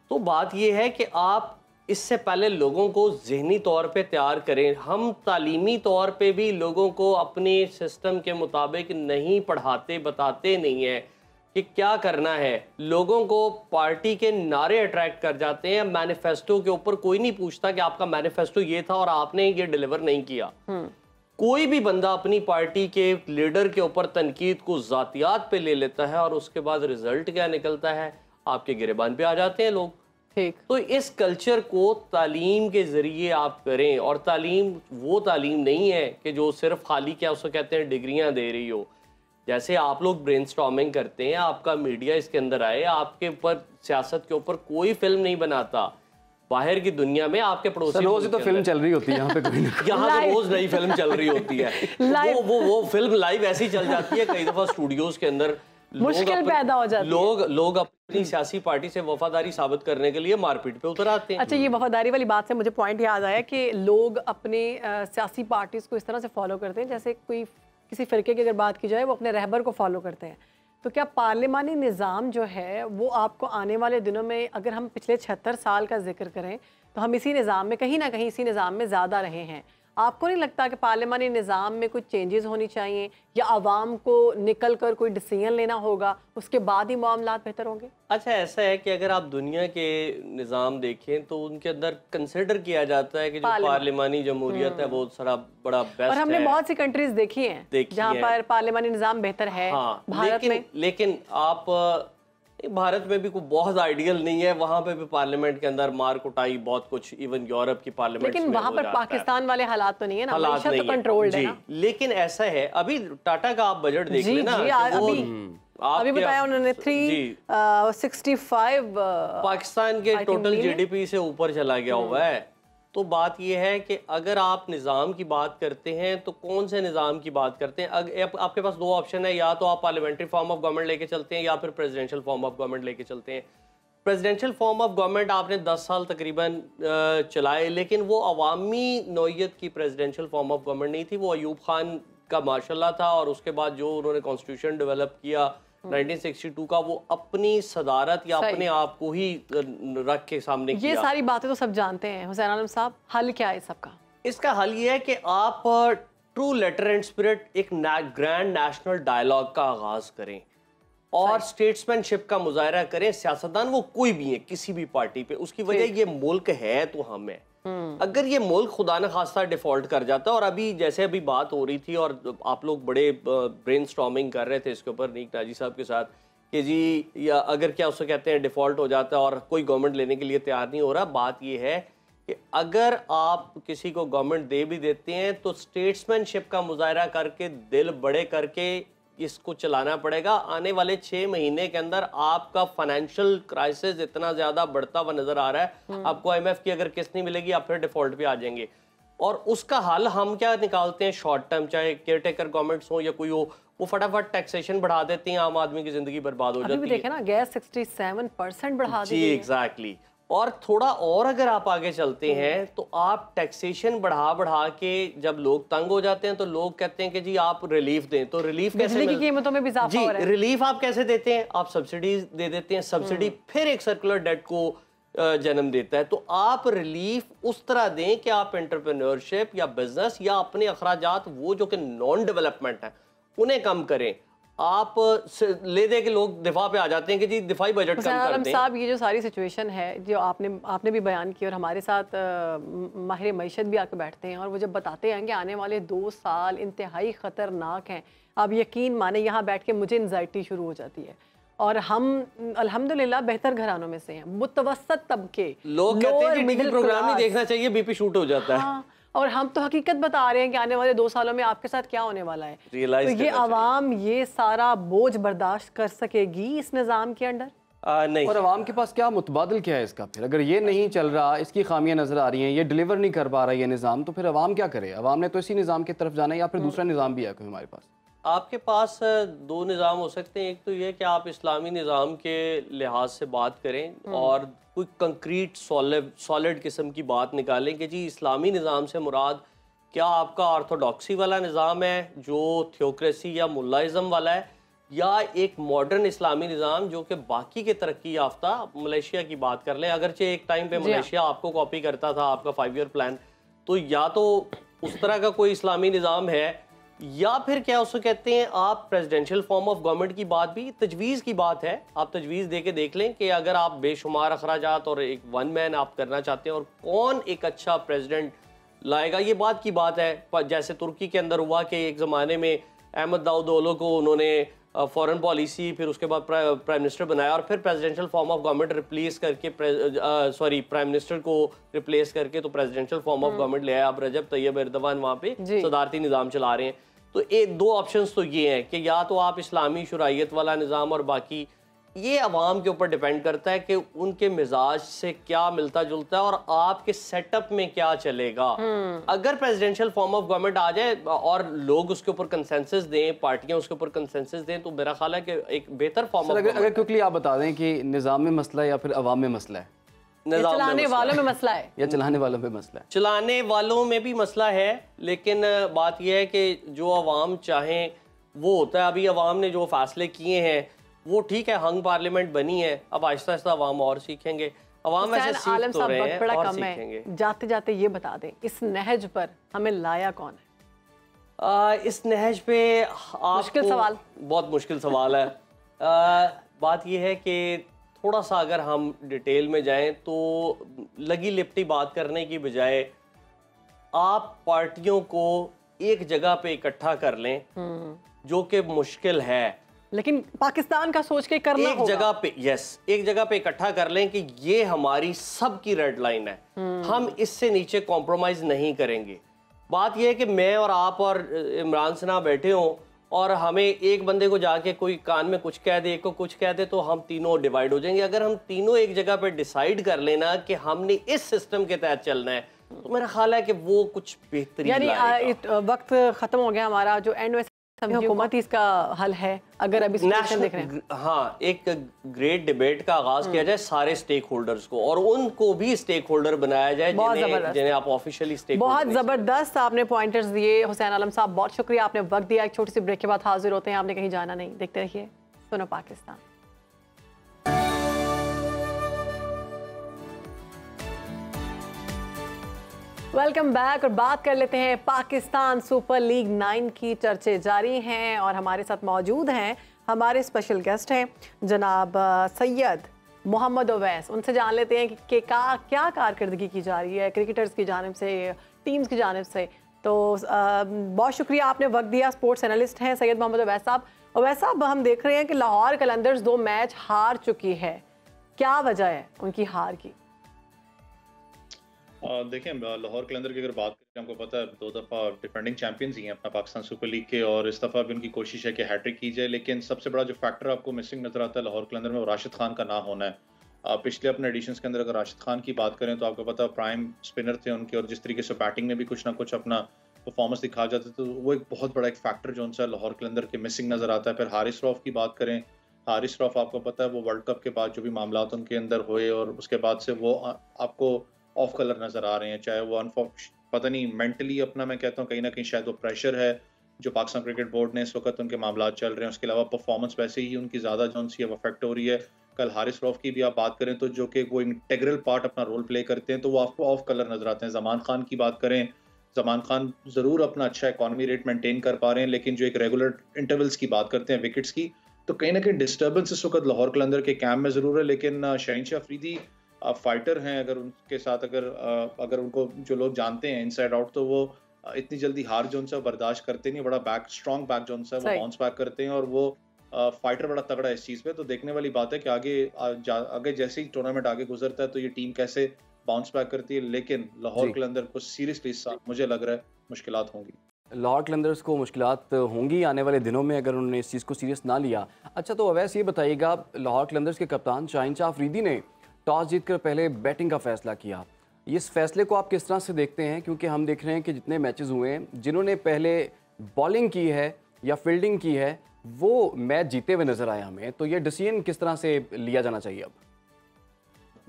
तो बात यह है कि आप इससे पहले लोगों को ज़हनी तौर पे तैयार करें। हम तालीमी तौर पे भी लोगों को अपने सिस्टम के मुताबिक नहीं पढ़ाते, बताते नहीं हैं कि क्या करना है। लोगों को पार्टी के नारे अट्रैक्ट कर जाते हैं, मैनिफेस्टो के ऊपर कोई नहीं पूछता कि आपका मैनिफेस्टो ये था और आपने ये डिलीवर नहीं किया। कोई भी बंदा अपनी पार्टी के लीडर के ऊपर तनकीद को ज़ातियात पे ले लेता है और उसके बाद रिजल्ट क्या निकलता है, आपके गिरेबान पे आ जाते हैं लोग। ठीक, तो इस कल्चर को तालीम के ज़रिए आप करें। और तालीम वो तालीम नहीं है कि जो सिर्फ खाली क्या उसको कहते हैं डिग्रियां दे रही हो। जैसे आप लोग ब्रेनस्टॉर्मिंग करते हैं, आपका मीडिया इसके अंदर आए, आपके ऊपर सियासत के ऊपर कोई फिल्म नहीं बनाता। बाहर की दुनिया में आपके पड़ोसी रोज तो फिल्म चल रही होती है, यहाँ पे कोई यहाँ पे रोज नई फिल्म चल रही होती है। वो वो वो फिल्म लाइव ऐसी चल जाती है, कई दफ़ा स्टूडियोज़ के अंदर मुश्किल पैदा हो जाती है। लोग लोग अपनी सियासी पार्टी से वफादारी साबित करने के लिए मारपीट पे उतर आते हैं। अच्छा, ये वफादारी वाली बात से मुझे पॉइंट याद आया कि लोग अपने सियासी पार्टीज़ को इस तरह से फॉलो करते हैं जैसे कोई किसी फ़िरके की अगर बात की जाए वो अपने रहबर को फॉलो करते हैं। तो क्या पार्लिमानी निज़ाम जो है वो आपको आने वाले दिनों में, अगर हम पिछले छिहत्तर साल का जिक्र करें तो हम इसी निज़ाम में कहीं ना कहीं इसी निज़ाम में ज़्यादा रहे हैं, आपको नहीं लगता कि पार्लिमानी निज़ाम में कुछ चेंजेस होनी चाहिए या आवाम को निकल कर कोई डिसीजन लेना होगा, उसके बाद ही मामला बेहतर होंगे? अच्छा, ऐसा है कि अगर आप दुनिया के निज़ाम देखें तो उनके अंदर कंसिडर किया जाता है कि जो पार्लिमानी जमहूरियत है वो सारा बड़ा बेस्ट है। और हमने बहुत सी कंट्रीज देखी हैं जहाँ पर पार्लिमानी निज़ाम बेहतर है। हाँ, भारत में लेकिन आप भारत में भी कोई बहुत आइडियल नहीं है, वहाँ पे भी पार्लियामेंट के अंदर मार कुटाई बहुत कुछ इवन यूरोप की पार्लियामेंट। लेकिन वहाँ पर पाकिस्तान वाले हालात तो नहीं है ना, हालात तो कंट्रोल्ड है ना। लेकिन ऐसा है, अभी टाटा का आप बजट देख लेना, अभी बताया उन्होंने थ्री सिक्सटी फाइव, पाकिस्तान के टोटल जीडीपी से ऊपर चला गया हुआ है। तो बात यह है कि अगर आप निज़ाम की बात करते हैं तो कौन से निज़ाम की बात करते हैं? अगर आपके पास दो ऑप्शन है, या तो आप पार्लियामेंट्री फॉर्म ऑफ गवर्नमेंट लेके चलते हैं या फिर प्रेसिडेंशियल फॉर्म ऑफ गवर्नमेंट लेके चलते हैं। प्रेसिडेंशियल फॉर्म ऑफ गवर्नमेंट आपने दस साल तकरीबन चलाए लेकिन वो अवामी नौयत की प्रेसिडेंशियल फॉर्म ऑफ गवर्नमेंट नहीं थी। वो अयूब खान का माशाल्लाह था और उसके बाद जो उन्होंने कॉन्स्टिट्यूशन डेवलप किया, नाइनटीन सिक्सटी टू का, वो अपनी सदारत या अपने आप को ही रख के सामने किया। ये सारी बातें तो सब जानते हैं हुसैन आलम साहब, हल क्या है सबका? इसका हल ये है कि आप ट्रू लेटर एंड स्पिरिट एक ग्रैंड नेशनल डायलॉग का आगाज करें और स्टेट्समैनशिप का मुजाहरा करें। सियासतदान वो कोई भी है किसी भी पार्टी पे, उसकी वजह ये मुल्क है तो हम है। अगर ये मुल्क खुदा न खास्ता डिफॉल्ट कर जाता, और अभी जैसे अभी बात हो रही थी और आप लोग बड़े ब्रेनस्टॉर्मिंग कर रहे थे इसके ऊपर नीक नाजी साहब के साथ कि जी या अगर क्या उसको कहते हैं डिफॉल्ट हो जाता और कोई गवर्नमेंट लेने के लिए तैयार नहीं हो रहा। बात ये है कि अगर आप किसी को गवर्नमेंट दे भी देते हैं तो स्टेट्समैनशिप का मुजाहरा करके दिल बड़े करके इसको चलाना पड़ेगा। आने वाले छः महीने के अंदर आपका फाइनेंशियल क्राइसिस इतना ज़्यादा बढ़ता हुआ नज़र आ रहा है, आपको आईएमएफ की अगर किस्त नहीं मिलेगी आप फिर डिफ़ॉल्ट पे आ जाएंगे। और उसका हल हम क्या निकालते हैं शॉर्ट टर्म, चाहे केयर टेकर गवर्नमेंट्स हो या कोई हो, वो फटाफट टैक्सेशन बढ़ा देती हैं, आम आदमी की ज़िंदगी बर्बाद हो जाती है ना। गैस सड़सठ परसेंट बढ़ा दी। जी एग्जैक्टली। और थोड़ा और अगर आप आगे चलते हैं तो आप टैक्सेशन बढ़ा बढ़ा के जब लोग तंग हो जाते हैं तो लोग कहते हैं कि जी आप रिलीफ दें, तो रिलीफ कैसे की कीमतों में भी इजाफा हो रहा है। रिलीफ आप कैसे देते हैं? आप सब्सिडीज दे देते हैं। सब्सिडी फिर एक सर्कुलर डेट को जन्म देता है। तो आप रिलीफ उस तरह दें कि आप एंटरप्रेन्योरशिप या बिजनेस या अपने अखराजात वो जो कि नॉन डेवलपमेंट है उन्हें कम करें। आप ले दे के लोग दिफा पे आ जाते हैं कि जी दिफाई बजट कम कर दें। साहब ये जो सारी सिचुएशन है जो आपने आपने भी बयान की और हमारे साथ माहिर मईशत भी आके बैठते हैं और वो जब बताते हैं कि आने वाले दो साल इंतहाई ख़तरनाक हैं, आप यकीन माने यहाँ बैठ के मुझे एंजाइटी शुरू हो जाती है। और हम अल्हम्दुलिल्लाह बेहतर घरानों में से हैं, मुतवसत तबके लोग कहते हैं कि डिग्री प्रोग्राम नहीं देखना चाहिए, बीपी शूट हो जाता है। और हम तो हकीकत बता रहे हैं कि आने वाले दो सालों में आपके साथ क्या होने वाला है। Realize तो ये आवाम ये सारा बोझ बर्दाश्त कर सकेगी इस निज़ाम के अंडर? आ, नहीं। और आवाम के पास क्या मुतबादल क्या है इसका? फिर अगर ये नहीं चल रहा, इसकी खामियां नज़र आ रही हैं, ये डिलीवर नहीं कर पा रहा ये निज़ाम, तो फिर आवाम क्या करे? आवाम ने तो इसी निज़ाम की तरफ जाना है या फिर दूसरा निज़ाम भी है हमारे पास? आपके पास दो निज़ाम हो सकते हैं। एक तो ये कि आप इस्लामी निज़ाम के लिहाज से बात करें और कोई कंक्रीट सॉलिड सॉलिड किस्म की बात निकालें कि जी इस्लामी निज़ाम से मुराद क्या आपका ऑर्थोडॉक्सी वाला निज़ाम है जो थियोक्रेसी या मुल्लाइज़म वाला है, या एक मॉडर्न इस्लामी निज़ाम जो कि बाकी के तरक्की याफ्ता, मलेशिया की बात कर लें, अगरचे एक टाइम पे मलेशिया आपको कॉपी करता था आपका फाइव ईयर प्लान, तो या तो उस तरह का कोई इस्लामी निज़ाम है या फिर क्या उसको कहते हैं आप प्रेसिडेंशियल फॉर्म ऑफ गवर्नमेंट की बात भी तजवीज़ की बात है। आप तजवीज़ दे के देख लें कि अगर आप बेशुमार अखराजात और एक वन मैन आप करना चाहते हैं और कौन एक अच्छा प्रेसिडेंट लाएगा, ये बात की बात है। जैसे तुर्की के अंदर हुआ कि एक ज़माने में अहमद दाउदोलो को उन्होंने फॉरेन पॉलिसी, फिर उसके बाद प्राइम मिनिस्टर बनाया और फिर presidential form of government replace करके सॉरी प्राइम मिनिस्टर को रिप्लेस करके तो प्रेसिडेंशियल फॉर्म ऑफ गवर्नमेंट ले आया। अब रजब तैयब एर्दवान वहाँ पे सदारती निज़ाम चला रहे हैं। तो ये दो ऑप्शंस तो ये हैं कि या तो आप इस्लामी शराइत वाला निज़ाम, और बाकी ये आवाम के ऊपर डिपेंड करता है कि उनके मिजाज से क्या मिलता जुलता है और आपके सेटअप में क्या चलेगा। अगर प्रेसिडेंशियल फॉर्म ऑफ गवर्नमेंट आ जाए और लोग उसके ऊपर कंसेंसस दें, पार्टियां उसके ऊपर कंसेंसस दें, तो मेरा ख्याल है कि एक बेहतर फॉर्म ऑफ गवर्नमेंट। अगर क्विकली आप बता दें कि निज़ाम में मसला है या फिर आवाम में मसला है? चलाने वालों में मसला है या चलाने वालों में मसला है? चलाने वालों में भी मसला है, लेकिन बात यह है कि जो आवाम चाहें वो होता है। अभी आवाम ने जो फैसले किए हैं वो ठीक है, हंग पार्लियामेंट बनी है, अब आहिस्ता आहिस्ता आवाम और सीखेंगे। आवाम ऐसे सीख तो रहे हैं और सीखेंगे। जाते जाते ये बता दें इस नहज पर हमें लाया कौन है? आ, इस नहज पे मुश्किल सवाल, बहुत मुश्किल सवाल है। आ, बात ये है कि थोड़ा सा अगर हम डिटेल में जाएं तो लगी लिपटी बात करने की बजाय आप पार्टियों को एक जगह पे इकट्ठा कर लें, जो कि मुश्किल है लेकिन पाकिस्तान का सोच के करना एक होगा। जगह पे यस एक जगह पे इकट्ठा कर लें कि ये हमारी सबकी रेड लाइन है, हम इससे नीचे कॉम्प्रोमाइज़ नहीं करेंगे। बात यह है कि मैं और आप और इमरान सिन्हा बैठे हों और हमें एक बंदे को जाके कोई कान में कुछ कह दे, एक को कुछ कह दे, तो हम तीनों डिवाइड हो जाएंगे। अगर हम तीनों एक जगह पर डिसाइड कर लेना कि हमने इस सिस्टम के तहत चलना है तो मेरा ख्याल है कि वो कुछ बेहतरीन यानी वक्त ख़त्म हो गया हमारा जो एंड में हुकूमत इसका हल है। अगर अभी देख रहे हैं हाँ, एक ग्रेट डिबेट का आगाज किया जाए सारे स्टेक होल्डर्स को और उनको भी स्टेक होल्डर बनाया जाए जिन्हें आप ऑफिशियली स्टेक होल्डर। बहुत जबरदस्त आपने पॉइंटर्स दिए हुसैन आलम साहब, बहुत शुक्रिया आपने वक्त दिया। एक छोटी सी ब्रेक के बाद हाजिर होते हैं, आपने कहीं जाना नहीं, देखते रहिए। सुनो पाकिस्तान। वेलकम बैक और बात कर लेते हैं पाकिस्तान सुपर लीग नाइन की। चर्चे जारी हैं और हमारे साथ मौजूद हैं हमारे स्पेशल गेस्ट हैं जनाब सैयद मोहम्मद ओवैस। उनसे जान लेते हैं कि का क्या कारकर्दगी की जा रही है क्रिकेटर्स की जानिब से, टीम्स की जानिब से। तो आ, बहुत शुक्रिया आपने वक्त दिया। स्पोर्ट्स एनालिस्ट हैं सैयद मोहम्मद ओवैस साहब। ओवैस साहब, हम देख रहे हैं कि लाहौर कलंदर्स दो मैच हार चुकी है, क्या वजह है उनकी हार की? देखें, लाहौर कलंदर की अगर बात करें, हमको पता है दो दफ़ा डिफेंडिंग चैंपियंस ही हैं अपना पाकिस्तान सुपर लीग के, और इस दफ़ा भी उनकी कोशिश है कि हैट्रिक की जाए। लेकिन सबसे बड़ा जो फैक्टर आपको मिसिंग नज़र आता है लाहौर कलंदर में, वो राशिद खान का ना होना है। आप पिछले अपने एडिशंस के अंदर अगर राशिद खान की बात करें तो आपको पता है प्राइम स्पिनर थे उनके, और जिस तरीके से बैटिंग में भी कुछ ना कुछ अपना परफॉर्मेंस दिखा जाता था, तो वो एक बहुत बड़ा एक फैक्टर जो उनसे लाहौर कलंदर के मिसिंग नज़र आता है। फिर हारिस रऊफ की बात करें, हारिस रऊफ आपको पता है वो वर्ल्ड कप के बाद जो भी मामला उनके अंदर हुए, और उसके बाद से वो आपको ऑफ कलर नज़र आ रहे हैं। चाहे वो अनफॉर्चुनेट पता नहीं मेंटली अपना, मैं कहता हूँ कहीं ना कहीं शायद वो प्रेशर है जो पाकिस्तान क्रिकेट बोर्ड ने इस वक्त उनके मामला चल रहे हैं। उसके अलावा परफॉर्मेंस वैसे ही उनकी ज़्यादा जो सी अब अफेक्ट हो रही है। कल हारिस रऊफ की भी आप बात करें तो जो कि वो इंटेग्रल पार्ट अपना रोल प्ले करते हैं, तो वो आपको ऑफ कलर नज़र आते हैं। जमान खान की बात करें, जमान खान ज़रूर अपना अच्छा इकॉनमी रेट मेंटेन कर पा रहे हैं, लेकिन जो एक रेगुलर इंटरवल्स की बात करते हैं विकेट्स की, तो कहीं ना कहीं डिस्टर्बेंस इस वक्त लाहौर कलंदर के कैम्प में ज़रूर है। लेकिन शहनशाह अफरीदी आप फाइटर हैं, अगर उनके साथ अगर अगर उनको जो लोग जानते हैं इनसाइड आउट, तो वो इतनी जल्दी हार जो उनसे बर्दाश्त करते नहीं, बड़ा बैक स्ट्रॉन्ग बैक जो उनसे वो बाउंस बैक करते हैं, और वो फाइटर बड़ा तगड़ा है इस चीज़ पे। तो देखने वाली बात है कि आगे आगे जैसे ही टूर्नामेंट आगे गुजरता है तो ये टीम कैसे बाउंस बैक करती है। लेकिन लाहौर कलंदर को सीरियसली मुझे लग रहा है मुश्किल होंगी, लाहौर कलंदर्स को मुश्किल होंगी आने वाले दिनों में अगर उन्होंने इस चीज़ को सीरियस ना लिया। अच्छा, तो अवैस ये बताइएगा, लाहौर कलंदर्स के कप्तान शहनशाह अफरीदी ने टॉस जीतकर पहले बैटिंग का फैसला किया, इस फैसले को आप किस तरह से देखते हैं? क्योंकि हम देख रहे हैं कि जितने मैचेस हुए हैं जिन्होंने पहले बॉलिंग की है या फील्डिंग की है वो मैच जीते हुए नजर आए हमें, तो ये डिसीजन किस तरह से लिया जाना चाहिए? अब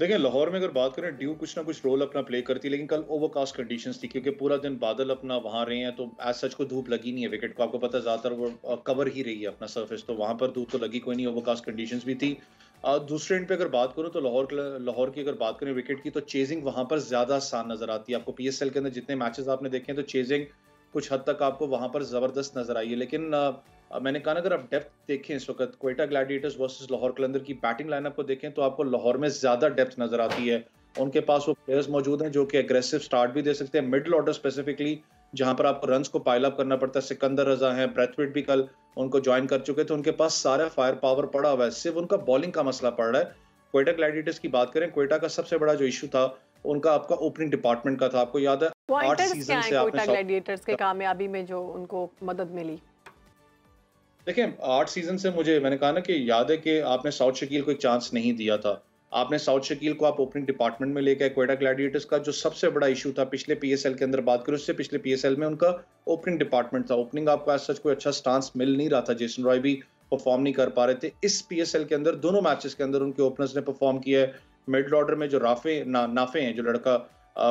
देखिए, लाहौर में अगर बात करें ड्यू कुछ ना कुछ रोल अपना प्ले करती है, लेकिन कल ओवरकास्ट कंडीशंस थी क्योंकि पूरा दिन बादल अपना वहाँ रहे हैं, तो एज सच को धूप लगी नहीं है विकेट को। आपको पता है ज़्यादातर वो कवर ही रही है अपना सर्फेस, तो वहाँ पर धूप तो लगी कोई नहीं, ओवरकास्ट कंडीशंस भी थी। दूसरे एंड पे अगर बात करूँ तो लाहौर लाहौर की अगर बात करें विकेट की, तो चेजिंग वहाँ पर ज़्यादा आसान नज़र आती है। आपको पी एस एल के अंदर जितने मैचेस आपने देखे हैं तो चेजिंग कुछ हद तक आपको वहाँ पर ज़बरदस्त नज़र आई है। लेकिन मैंने कहा ना, अगर आप डेप्थ देखें इस वक्त क्वेटा ग्लैडिएटर्स वर्सेस लाहौर कलंदर की बैटिंग लाइनअप को देखें, तो आपको लाहौर में ज़्यादा डेप्थ नज़र आती है। उनके पास वो प्लेयर्स मौजूद हैं जो कि एग्रेसिव स्टार्ट भी दे सकते हैं, मिडल ऑर्डर स्पेसिफिकली जहां पर आपको रन्स को पाइल अप करना पड़ता है। सिकंदर रजा हैं, ब्रेथवेट भी कल उनको ज्वाइन कर चुके थे, उनके पास सारा फायर पावर पड़ा हुआ है, सिर्फ उनका बॉलिंग का मसला पड़ रहा है। क्वेटा ग्लैडिएटर्स की बात करें, क्वेटा का सबसे बड़ा जो इशू था उनका आपका ओपनिंग डिपार्टमेंट का था। आपको याद है आठ सीजन से क्वेटा ग्लैडिएटर्स के कामयाबी में जो उनको मदद मिली, देखें आठ सीजन से मुझे मैंने कहा ना कि याद है कि आपने साउथ शकील को एक चांस नहीं दिया था, आपने साउथ शकील को आप ओपनिंग डिपार्टमेंट में लेकर। क्वेटा ग्लैडिएटर्स का जो सबसे बड़ा इशू था पिछले पीएसएल के अंदर बात करें, उससे पिछले पीएसएल में उनका ओपनिंग डिपार्टमेंट था, ओपनिंग आपको एज सच कोई अच्छा स्टांस मिल नहीं रहा था, जेसन रॉय भी परफॉर्म नहीं कर पा रहे थे। इस पीएसएल के अंदर दोनों मैचेस के अंदर उनके ओपनर्स ने परफॉर्म किया है। मिडल ऑर्डर में जो राफे ना, नाफे हैं, जो लड़का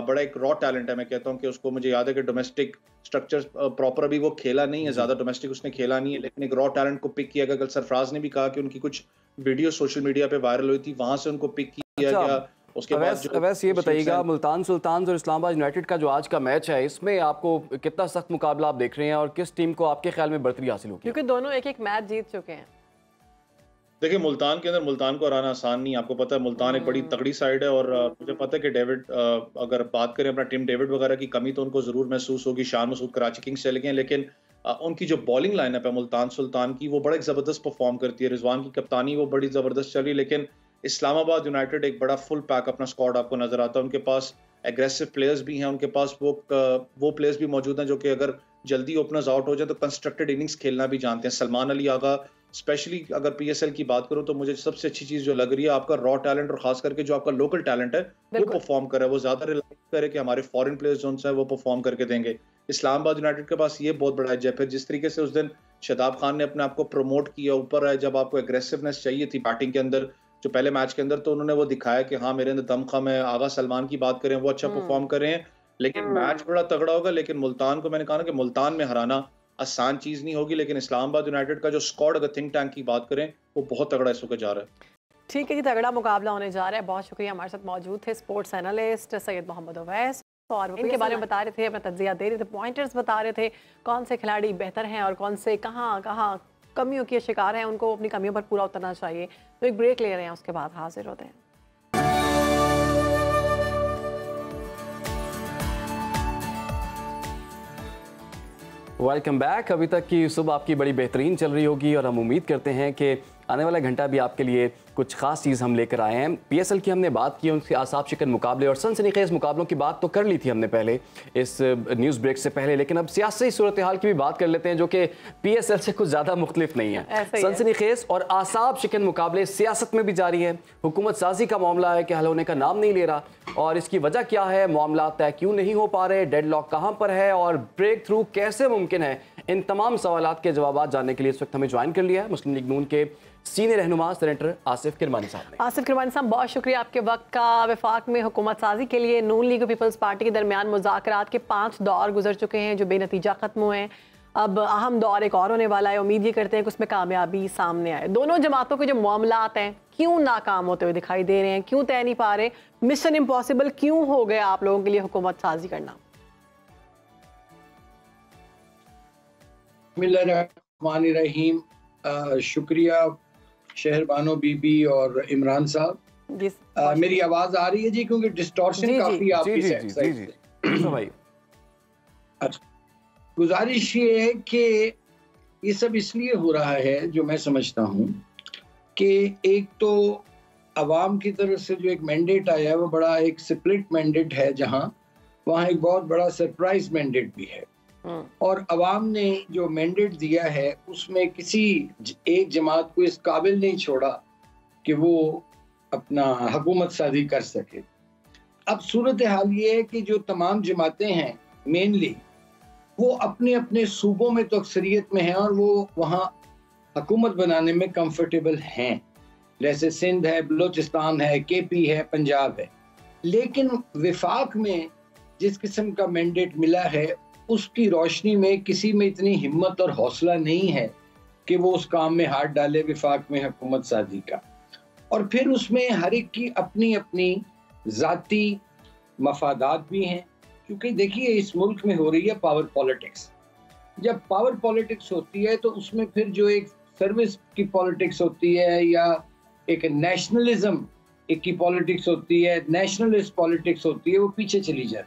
बड़ा एक रॉ टैलेंट है, मैं कहता हूँ कि उसको मुझे याद है कि डोमेस्टिक स्ट्रक्चर प्रॉपर अभी वो खेला नहीं है, ज़्यादा डोमेस्टिक उसने खेला नहीं है, लेकिन एक रॉ टैलेंट को पिक किया गया। कल सरफराज ने भी कहा कि उनकी कुछ वीडियो सोशल मीडिया पे वायरल हुई थी, वहां से उनको पिक किया गया। उसके बाद अवैस ये बताइएगा, मुल्तान सुल्तान्स और इस्लामाबाद यूनाइटेड का जो आज का मैच है, इसमें आपको कितना सख्त मुकाबला आप देख रहे हैं और किस टीम को आपके ख्याल में बढ़तरी हासिल होगी? क्योंकि दोनों एक एक मैच जीत चुके हैं। देखिए, मुल्तान के अंदर मुल्तान को हराना आसान नहीं, आपको पता है मुल्तान एक बड़ी तगड़ी साइड है, और मुझे पता है कि डेविड अगर बात करें अपना टीम डेविड वगैरह की कमी तो उनको ज़रूर महसूस होगी। शान मसूद कराची किंग्स चले गए, लेकिन उनकी जो बॉलिंग लाइनअप है मुल्तान सुल्तान की, वो बड़ा एक ज़बरदस्त परफॉर्म करती है। रिजवान की कप्तानी वो बड़ी ज़बरदस्त चली, लेकिन इस्लामाबाद यूनाइटेड एक बड़ा फुल पैक अपना स्क्वाड आपको नज़र आता है, उनके पास एग्रेसिव प्लेयर्स भी हैं, उनके पास वो वो प्लेयर्स भी मौजूद हैं जो कि अगर जल्दी ओपनर्स आउट हो जाए तो कंस्ट्रक्टेड इनिंग्स खेलना भी जानते हैं। सलमान अली आगा स्पेशली, अगर पीएसएल की बात करूँ तो मुझे सबसे अच्छी चीज़ जो लग रही है आपका रॉ टैलेंट और खास करके जो आपका लोकल टैलेंट है वो परफॉर्म कर रहा है, वो ज़्यादा रिलाय करे कि हमारे फॉरेन प्लेयर्स जो है वो परफॉर्म करके देंगे। इस्लामाबाद यूनाइटेड के पास ये बहुत बड़ा एज है, फिर जिस तरीके से उस दिन शदाब खान ने अपने आप को प्रमोट किया ऊपर है, जब आपको एग्रेसिवनेस चाहिए थी बैटिंग के अंदर जो पहले मैच के अंदर, तो उन्होंने वो दिखाया कि हाँ मेरे अंदर दमखम है। आगा सलमान की बात करें, वो अच्छा परफॉर्म कर रहे हैं, लेकिन मैच बड़ा तगड़ा होगा। लेकिन मुल्तान को मैंने कहा ना कि मुल्तान में हराना आसान चीज़ नहीं होगी, लेकिन इस्लामाबाद यूनाइटेड का जो स्क्वाड अगर थिंक टैंक की बात करें वो बहुत तगड़ा इस वक्त जा रहा है। ठीक है जी, तगड़ा मुकाबला होने जा रहा है। बहुत शुक्रिया, हमारे साथ मौजूद थे स्पोर्ट्स एनालिस्ट सैयद मोहम्मद अवैस, और इनके बारे में बता रहे थे, अपना तज्जिया दे रहे थे, पॉइंटर्स बता रहे थे कौन से खिलाड़ी बेहतर हैं और कौन से कहाँ कहाँ कमियों के शिकार हैं, उनको अपनी कमियों पर पूरा उतरना चाहिए। तो एक ब्रेक ले रहे हैं, उसके बाद हाजिर होते हैं। Welcome back. अभी तक की सुबह आपकी बड़ी बेहतरीन चल रही होगी और हम उम्मीद करते हैं कि आने वाला घंटा भी आपके लिए कुछ खास चीज़ हम लेकर आए हैं। पीएसएल की हमने बात की, उनके आसाब शिकन मुकाबले और सनसनीखेज मुकाबलों की बात तो कर ली थी हमने पहले इस न्यूज़ ब्रेक से पहले, लेकिन अब सियासी सूरत हाल की भी बात कर लेते हैं जो कि पीएसएल से कुछ ज़्यादा मुख्तलिफ नहीं है। सनसनीखेज और आसाब शिकन मुकाबले सियासत में भी जारी है। हुकूमत साजी का मामला है कि हल होने का नाम नहीं ले रहा, और इसकी वजह क्या है, मामला तय क्यों नहीं हो पा रहे, डेड लॉक कहाँ पर है और ब्रेक थ्रू कैसे मुमकिन है, इन तमाम सवाल के जवाब जानने के लिए इस वक्त हमें ज्वाइन कर लिया है मुस्लिम लीग नून के सीनियर रहनुमा सेनेटर आसिफ किरमानी साहब। आसिफ किरमानी साहब, बहुत शुक्रिया आपके वक्त का। वफाक में हुकूमत साजी के लिए नून लीग और पीपल्स पार्टी के दरमियान मुज़ाकरात के पाँच दौर गुजर चुके हैं जो बेनतीजा ख़त्म हुए हैं। अब अहम दौर एक और होने वाला है, उम्मीद ये करते हैं कि उसमें कामयाबी सामने आए। दोनों जमातों के जो मामलात हैं क्यों नाकाम होते हुए दिखाई दे रहे हैं, क्यों तय नहीं पा रहे, मिशन इम्पॉसिबल क्यों हो गया आप लोगों के लिए हुकूमत साजी करना? बिस्मिल्लाहिर्रहमानिर्रहीम। शुक्रिया शहरबानो बीबी और इमरान साहब। yes, मेरी आवाज आ रही है जी? क्योंकि डिस्टॉर्शन काफी आपकी साइड से। अच्छा, गुजारिश ये है कि ये सब इसलिए हो रहा है जो मैं समझता हूँ कि एक तो आवाम की तरफ से जो एक मैंडेट आया है वो बड़ा एक स्प्लिट मैंडेट है, जहाँ वहाँ एक बहुत बड़ा सरप्राइज मैंडेट भी है। और अवाम ने जो मैंडेट दिया है उसमें किसी एक जमात को इस काबिल नहीं छोड़ा कि वो अपना हुकूमत साजी कर सके। अब सूरत हाल ये है कि जो तमाम जमातें हैं मेनली वो अपने अपने सूबों में तो अक्सरियत में हैं और वो वहाँ हुकूमत बनाने में कंफर्टेबल हैं, जैसे सिंध है, बलूचिस्तान है, के पी है, पंजाब है। लेकिन विफाक में जिस किस्म का मैंडेट मिला है उसकी रोशनी में किसी में इतनी हिम्मत और हौसला नहीं है कि वो उस काम में हाथ डाले विफाक में हुकूमत साजी का। और फिर उसमें हर एक की अपनी अपनी ज़ाती मफादात भी हैं, क्योंकि देखिए इस मुल्क में हो रही है पावर पॉलिटिक्स। जब पावर पॉलिटिक्स होती है तो उसमें फिर जो एक सर्विस की पॉलिटिक्स होती है या एक नेशनलिज्म एक की पॉलिटिक्स होती है, नेशनलिस्ट पॉलिटिक्स होती है, वो पीछे चली जाती है।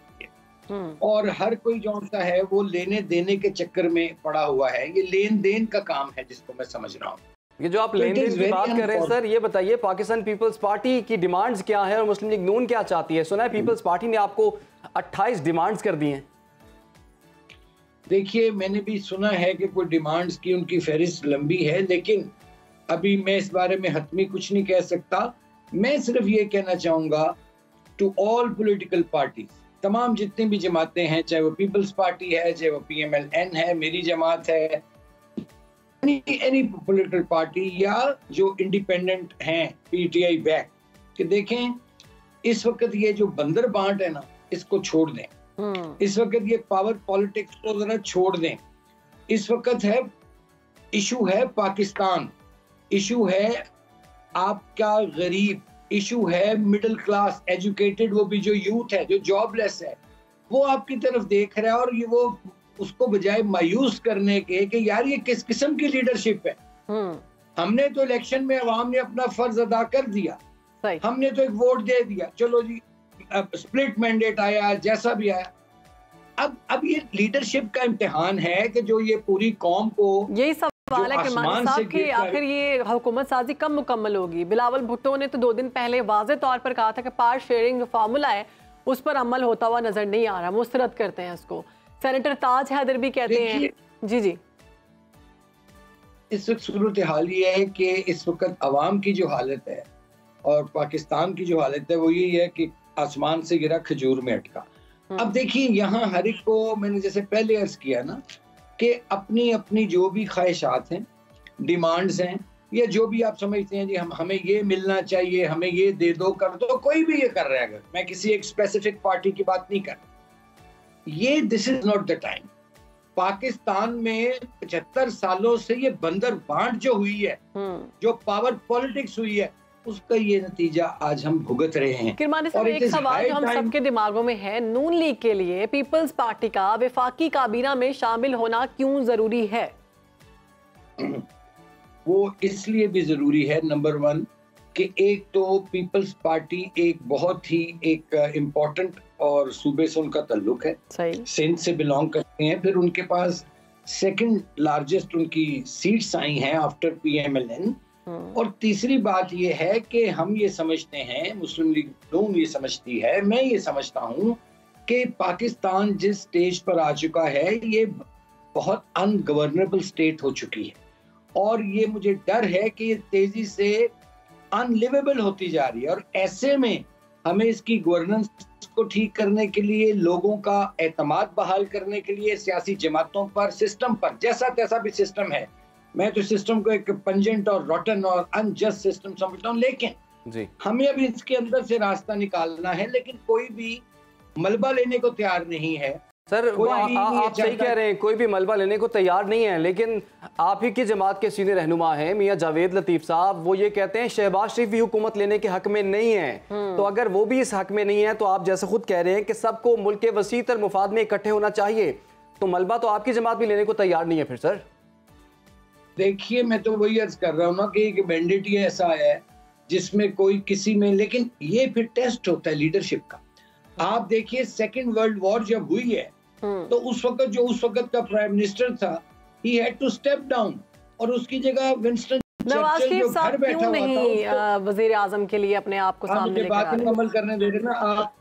और हर कोई जो सा है वो लेने देने के चक्कर में पड़ा हुआ है। ये लेन देन का काम है जिसको मैं समझ रहा हूँ। ये जो आप लेन देन की बात कर रहे हैं सर, ये बताइए पाकिस्तान पीपल्स पार्टी की डिमांड्स क्या है और मुस्लिम लीग नून क्या चाहती है? सुना है पीपल्स पार्टी ने आपको अट्ठाईस डिमांड्स कर दी हैं। देखिए मैंने भी सुना है कि कोई डिमांड्स की उनकी फहरिस्त लंबी है, लेकिन अभी मैं इस बारे में हतमी कुछ नहीं कह सकता। मैं सिर्फ ये कहना चाहूँगा टू ऑल पोलिटिकल पार्टीज, तमाम जितनी भी जमातें हैं, चाहे वो पीपल्स पार्टी है, चाहे वो पीएमएलएन है, मेरी जमात है, एनी पॉलिटिकल पार्टी या जो इंडिपेंडेंट हैं पीटीआई बैक, कि देखें इस वक्त ये जो बंदर बांट है ना इसको छोड़ दें। hmm. इस वक्त ये पावर पॉलिटिक्स को जरा छोड़ दें। इस वक्त है इशू है पाकिस्तान, इशू है आपका गरीब, इशू है मिडिल क्लास एजुकेटेड, वो भी जो यूथ है जो जॉबलेस है वो आपकी तरफ देख रहा है। और ये वो उसको बजाय मायूस करने के कि यार ये किस किस्म की लीडरशिप है, हमने तो इलेक्शन में अवाम ने अपना फर्ज अदा कर दिया, हमने तो एक वोट दे दिया, चलो जी स्प्लिट मैंडेट आया जैसा भी आया। अब अब ये लीडरशिप का इम्तिहान है कि जो ये पूरी कौम को यही सब सवाल है कि मान साहब की आखिर ये हुकूमत साजी कब मुकम्मल होगी? बिलावल भुट्टो ने तो दो दिन पहले वाज़े तौर पर कहा था कि पावर शेयरिंग जो फार्मूला है उस पर अमल होता हुआ नजर नहीं आ रहा, मुस्तरद करते हैं इसको। सेनेटर ताज हैदर भी कहते हैं। जी जी, इस वक्त सूरत हाल ये है कि इस वक्त अवाम की जो हालत है और पाकिस्तान की जो हालत है वो यही है कि आसमान से गिरा खजूर में अटका। अब देखिए यहाँ हर एक को, मैंने जैसे पहले अर्ज किया ना, कि अपनी अपनी जो भी ख्वाहिशात हैं, डिमांड्स हैं, या जो भी आप समझते हैं जी हम हमें ये मिलना चाहिए, हमें ये दे दो कर दो, कोई भी ये कर रहा है। अगर मैं किसी एक स्पेसिफिक पार्टी की बात नहीं कर रहा, ये this is not the time. Pakistan में पचहत्तर सालों से ये बंदर बांट जो हुई है, जो पावर पॉलिटिक्स हुई है, उसका ये नतीजा आज हम भुगत रहे हैं। किरमानी साहब, एक सवाल जो हम सबके दिमागों में है, नून लीग के लिए पीपल्स पार्टी का विफाकी काबीना में शामिल होना क्यों जरूरी है? वो इसलिए भी जरूरी है, नंबर वन कि एक तो पीपल्स पार्टी एक बहुत ही एक इम्पोर्टेंट और सूबे से उनका ताल्लुक है, सिंध से बिलोंग करते हैं, फिर उनके पास सेकंड लार्जेस्ट उनकी सीट्स आई हैं आफ्टर पीएमएलएन। और तीसरी बात यह है कि हम ये समझते हैं, मुस्लिम लीग नून ये समझती है, मैं ये समझता हूँ कि पाकिस्तान जिस स्टेज पर आ चुका है ये बहुत अनगवर्नेबल स्टेट हो चुकी है और ये मुझे डर है कि ये तेजी से अनलिवेबल होती जा रही है। और ऐसे में हमें इसकी गवर्नेंस को ठीक करने के लिए, लोगों का एतमाद बहाल करने के लिए, सियासी जमातों पर, सिस्टम पर, जैसा तैसा भी सिस्टम है, मैं तो सिस्टम को एक पंजेंट और रॉटन और अनजस्ट सिस्टम समझता हूँ, लेकिन जी। हमें अभी इसके अंदर से रास्ता निकालना है, लेकिन कोई भी मलबा लेने को तैयार नहीं है। सर आप सही कह रहे हैं, कोई भी मलबा लेने को तैयार नहीं है, लेकिन आप ही की जमात के सीनियर रहनुमा हैं मियां जावेद लतीफ साहब, वो ये कहते हैं शहबाज शरीफ भी हुकूमत लेने के हक में नहीं है। तो अगर वो भी इस हक में नहीं है तो आप जैसे खुद कह रहे हैं कि सबको मुल्क के वसीतर मुफाद में इकट्ठे होना चाहिए, तो मलबा तो आपकी जमात भी लेने को तैयार नहीं है। फिर सर देखिए, मैं तो वही अर्ज कर रहा हूँ ना कि मैंडेट ये ऐसा है जिसमें कोई किसी में, लेकिन ये फिर टेस्ट होता है लीडरशिप का। आप देखिए सेकंड वर्ल्ड वॉर जब हुई है तो उस वक्त जो उस वक्त का प्राइम मिनिस्टर था, he had to step down और उसकी जगह विंस्टन चर्चिल जो घर बैठा हुआ था, वजीर आजम के लिए अपने आप को सामने लेकर आया। आप मुझे बात मुकम्मल करने दे देना, आप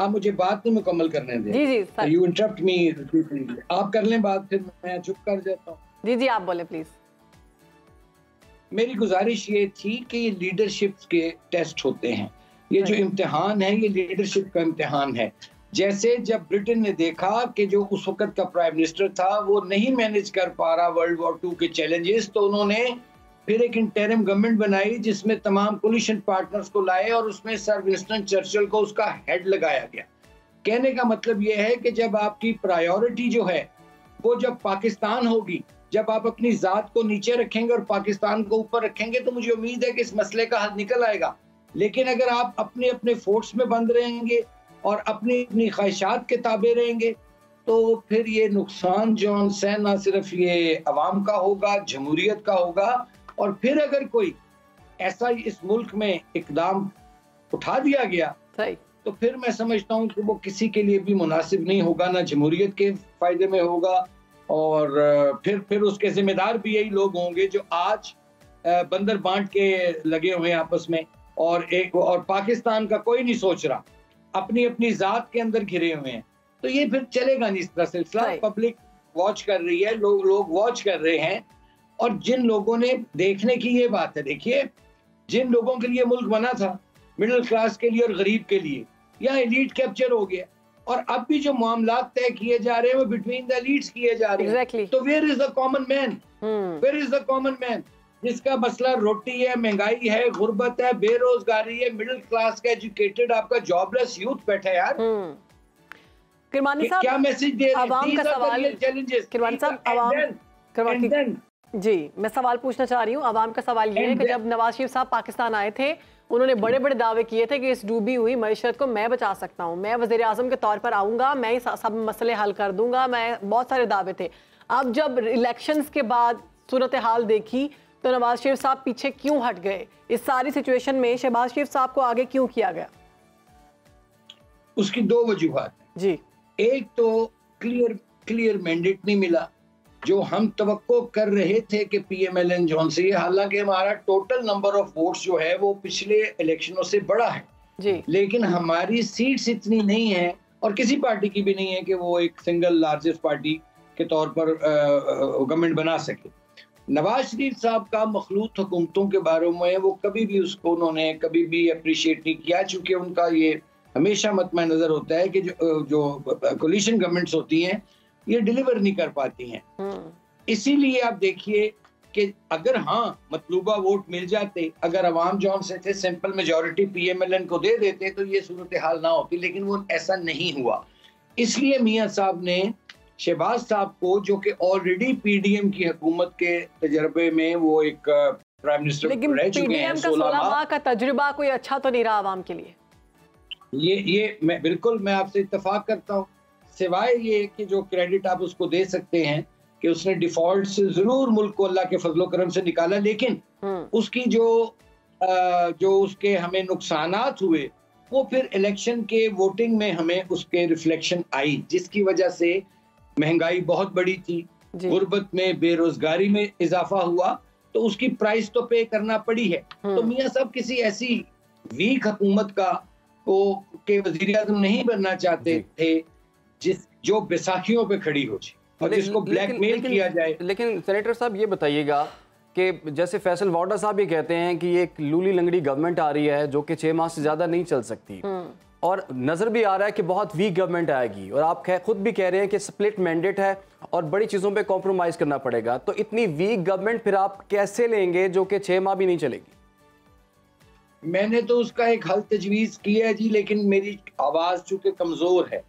आप मुझे बात नहीं मुकम्मल करने दे। जी जी, यू इंटरप्ट मी, आप कर लें बात, फिर मैं चुप कर देता हूँ। जी जी, आप बोले प्लीज। मेरी गुजारिश ये थी कि ये लीडरशिप के टेस्ट होते हैं, ये जो इम्तिहान है ये लीडरशिप का इम्तिहान है। जैसे जब ब्रिटेन ने देखा कि जो उस वक्त का प्राइम मिनिस्टर था वो नहीं मैनेज कर पा रहा वर्ल्ड वॉर टू के चैलेंजेस, तो उन्होंने फिर एक इंटरिम गवर्नमेंट बनाई जिसमें तमाम कोलिशन पार्टनर्स को लाए और उसमें सर विंस्टन चर्चिल को उसका हेड लगाया गया। कहने का मतलब ये है कि जब आपकी प्रायोरिटी जो है वो जब पाकिस्तान होगी, जब आप अपनी जात को नीचे रखेंगे और पाकिस्तान को ऊपर रखेंगे, तो मुझे उम्मीद है कि इस मसले का हल निकल आएगा। लेकिन अगर आप अपने अपने फोर्ट्स में बंद रहेंगे और अपनी अपनी ख्वाहिशात के ताबे रहेंगे, तो फिर ये नुकसान जो है ना सिर्फ ये अवाम का होगा, जमहूरियत का होगा। और फिर अगर कोई ऐसा इस मुल्क में इकदाम उठा दिया गया तो फिर मैं समझता हूँ कि वो किसी के लिए भी मुनासिब नहीं होगा, ना जमहूरियत के फायदे में होगा। और फिर फिर उसके जिम्मेदार भी यही लोग होंगे जो आज बंदर बांट के लगे हुए हैं आपस में, और एक और पाकिस्तान का कोई नहीं सोच रहा, अपनी अपनी जात के अंदर घिरे हुए हैं। तो ये फिर चलेगा नहीं, इस तरह सिलसिला। पब्लिक वॉच कर रही है, लोग लोग वॉच कर रहे हैं, और जिन लोगों ने देखने की ये बात है, देखिए जिन लोगों के लिए मुल्क बना था, मिडिल क्लास के लिए और गरीब के लिए, यहाँ एलीट कैप्चर हो गया। और अब भी जो मामला तय किए जा रहे हैं वो बिटवीन द एलीट्स किए जा रहे हैं। exactly. तो where is the common man, where is the common man जिसका मसला रोटी है, महंगाई है, गुर्बत है, बेरोजगारी है, मिडिल क्लास का एजुकेटेड आपका जॉबलेस यूथ बैठा है यार। किरमानी साहब, क्या मैसेज दे रहे हैं? जी, मैं सवाल पूछना चाह रही हूँ। आवाम का सवाल ये है कि जब नवाज शरीफ साहब पाकिस्तान आए थे, उन्होंने बड़े बड़े दावे किए थे कि इस डूबी हुई मईशत को मैं बचा सकता हूँ, मैं वज़ीर आज़म के तौर पर आऊँगा, मैं सब मसले हल कर दूंगा, मैं, बहुत सारे दावे थे। अब जब इलेक्शंस के बाद सूरत हाल देखी तो नवाज शरीफ साहब पीछे क्यों हट गए? इस सारी सिचुएशन में शहबाज शरीफ साहब को आगे क्यों किया गया? उसकी दो वजूहत जी। एक तो क्लियर क्लियर मैंडेट नहीं मिला जो हम तवक्को कर रहे थे कि पीएमएलएन जॉन से। हालांकि हमारा टोटल नंबर ऑफ वोट्स जो है वो पिछले इलेक्शनों से बड़ा है जी। लेकिन हमारी सीट्स इतनी नहीं है और किसी पार्टी की भी नहीं है कि वो एक सिंगल लार्जेस्ट पार्टी के तौर पर गवर्नमेंट बना सके। नवाज शरीफ साहब का मखलूत हुकूमतों के बारे में वो कभी भी उसको उन्होंने कभी भी अप्रिशिएट नहीं किया, चूँकि उनका ये हमेशा मतमय नज़र होता है कि जो जो कोलिशन गवर्नमेंट्स होती हैं ये डिलीवर नहीं कर पाती हैं। इसीलिए आप देखिए कि अगर हाँ मतलूबा वोट मिल जाते, अगर अवाम जो हमसे थे सिंपल मेजॉरिटी पीएमएलएन को दे देते तो ये सूरत हाल ना होती, लेकिन वो ऐसा नहीं हुआ। इसलिए मियाँ साहब ने शहबाज साहब को, जो कि ऑलरेडी पीडीएम की हुकूमत के तजर्बे में वो एक प्राइम मिनिस्टर रह चुके हैं। सोलह माह का तजुर्बा कोई अच्छा तो नहीं रहा आवाम के लिए। ये ये मैं बिल्कुल मैं आपसे इत्तफाक करता हूँ, सिवाय ये कि जो क्रेडिट आप उसको दे सकते हैं कि उसने डिफॉल्ट से जरूर मुल्क को अल्लाह के फजलो करम से निकाला, लेकिन उसकी जो आ, जो उसके हमें नुकसानात हुए वो फिर इलेक्शन के वोटिंग में हमें उसके रिफ्लेक्शन आई, जिसकी वजह से महंगाई बहुत बड़ी थी, गुर्बत में बेरोजगारी में इजाफा हुआ, तो उसकी प्राइस तो पे करना पड़ी है। तो मियां साहब किसी ऐसी वीक हुकूमत का को के वजीर आजम नहीं बनना चाहते थे जिस जो बैसाखियों पे खड़ी हो जाए और जिसको ब्लैकमेल किया जाए। लेकिन सेनेटर साहब ये बताइएगा कि जैसे फैसल वाडा साहब ये कहते हैं कि ये एक लूली लंगड़ी गवर्नमेंट आ रही है जो कि छह माह से ज्यादा नहीं चल सकती, और नजर भी आ रहा है कि बहुत वीक गवर्नमेंट आएगी, और आप खुद भी कह रहे हैं कि स्प्लिट मैंडेट है और बड़ी चीजों पे कॉम्प्रोमाइज करना पड़ेगा, तो इतनी वीक गवर्नमेंट फिर आप कैसे लेंगे जो कि छह माह भी नहीं चलेगी? मैंने तो उसका एक हल तजवीज किया है जी, लेकिन मेरी आवाज चूंकि कमजोर है,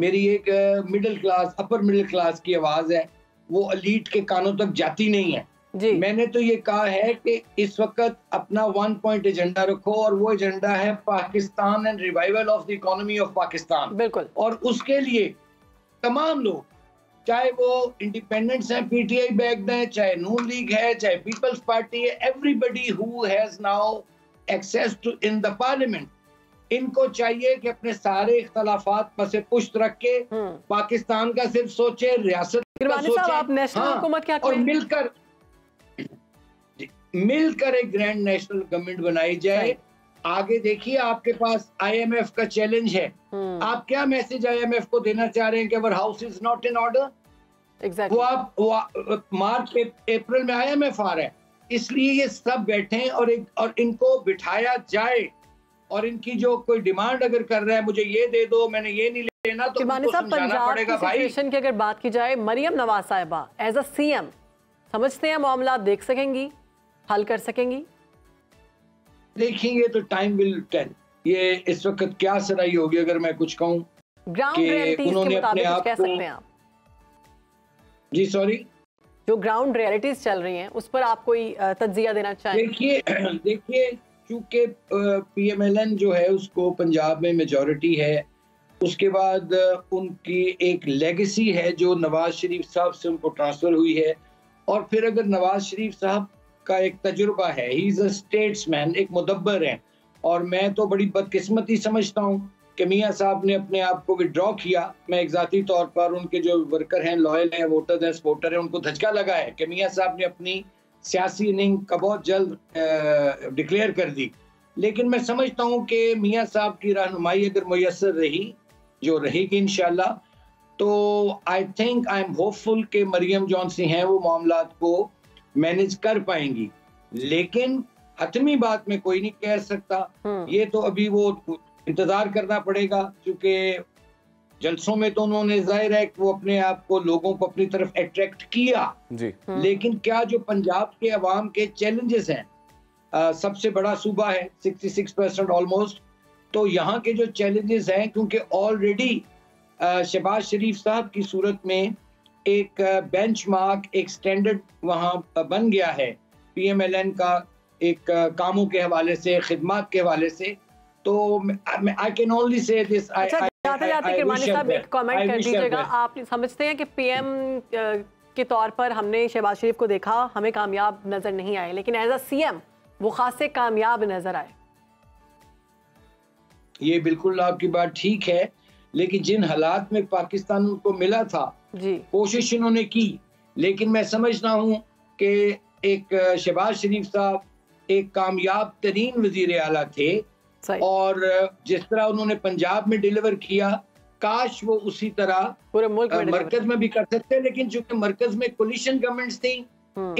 मेरी एक middle class upper middle class की आवाज है, वो एलीट के कानों तक जाती नहीं है। जी। मैंने तो ये कहा है कि इस वक्त अपना वन पॉइंट एजेंडा रखो, और वो एजेंडा है Pakistan and revival of the economy of Pakistan. बिल्कुल। और उसके लिए तमाम लोग, चाहे वो इंडिपेंडेंट्स हैं, पीटीआई बैक्ड हैं, चाहे नून लीग है, चाहे पीपल्स पार्टी है, everybody who has now access to in the parliament, इनको चाहिए कि अपने सारे इख्तलाफात पर से पुष्ट रख के पाकिस्तान का सिर्फ सोचे, रियासत का सोचे। आप नेशनल हुकूमत क्या करें? और मिलकर मिलकर एक ग्रैंड नेशनल गवर्नमेंट बनाई जाए। आगे देखिए आपके पास आईएमएफ का चैलेंज है, आप क्या मैसेज आईएमएफ को देना चाह रहे हैं कि our house is not in order? Exactly. वो आप वो मार्च अप्रैल में आईएमएफ आ रहा है, इसलिए ये सब बैठे और एक, और इनको बिठाया जाए, और इनकी जो कोई डिमांड अगर कर रहा है मुझे ये दे दो, मैंने ये नहीं लेना, तो पंजाब की सिचुएशन की अगर बात की जाए, मरियम नवाज साहिबा एज अ सीएम समझते हैं मामला देख सकेंगी, हल कर सकेंगी? देखेंगे तो टाइम विल टेल। ये इस वक्त क्या सराई होगी अगर मैं कुछ कहूँ, ग्राउंड रियलिटीज के मुताबिक कह सकते हैं आप? जी सॉरी, जो ग्राउंड रियलिटीज चल रही हैं उस पर आप कोई तज्जिया देना चाहेंगे? देखिए देखिए क्योंकि पीएमएलएन जो है उसको पंजाब में मेजॉरिटी है, उसके बाद उनकी एक लेगेसी है जो नवाज शरीफ साहब से उनको ट्रांसफर हुई है, और फिर अगर नवाज शरीफ साहब का एक तजुर्बा है, ही इज अ स्टेट्समैन, एक मुदब्बर है, और मैं तो बड़ी बदकिस्मती समझता हूँ कि मियाँ साहब ने अपने आप को विड्रॉ किया। मैं एक ज़ाती तौर पर उनके जो वर्कर हैं, लॉयल हैं, वोटर हैं, सपोर्टर हैं, उनको धचका लगा है कि मियाँ साहब ने अपनी सियासी इनिंग का बहुत जल्द डिक्लेयर कर दी, लेकिन मैं समझता हूँ कि मियाँ साहब की रहनुमाई अगर मुयसर रही, जो रहेगी इंशाल्लाह, तो I think I am hopeful कि मरियम जॉनसी हैं वो मामला को मैनेज कर पाएंगी, लेकिन हतमी बात में कोई नहीं कह सकता, ये तो अभी वो इंतजार करना पड़ेगा, क्योंकि जलसों में तो उन्होंने जाहिर है वो अपने आप को लोगों को अपनी तरफ अट्रैक्ट किया जी। लेकिन क्या जो पंजाब के अवाम के चैलेंजेस हैं, आ, सबसे बड़ा सूबा है छियासठ परसेंट ऑलमोस्ट, तो यहाँ के जो चैलेंजेस हैं, क्योंकि ऑलरेडी शहबाज शरीफ साहब की सूरत में एक बेंचमार्क, एक स्टैंडर्ड वहाँ बन गया है पीएमएलएन का, एक कामों के हवाले से, खिदमत के हवाले से, तो I can only say this. जाते-जाते किरमानी साहब एक कमेंट कर दीजिएगा, आप समझते हैं कि पीएम के तौर पर हमने शहबाज शरीफ को देखा, हमें कामयाब नजर नहीं आए, लेकिन एज अ सीएम वो खासे कामयाब नजर आए? ये बिल्कुल आपकी बात ठीक है, लेकिन जिन हालात में पाकिस्तान उनको मिला था जी, कोशिश इन्होंने की, लेकिन मैं समझता हूँ कि एक शहबाज शरीफ साहब एक कामयाब तरीन वजीर आला थे, और जिस तरह उन्होंने पंजाब में डिलीवर किया, काश वो उसी तरह पूरे मुल्क में मरकज में भी कर सकते, लेकिन चूंकि मरकज में कोलिशन गवर्नमेंट्स थी,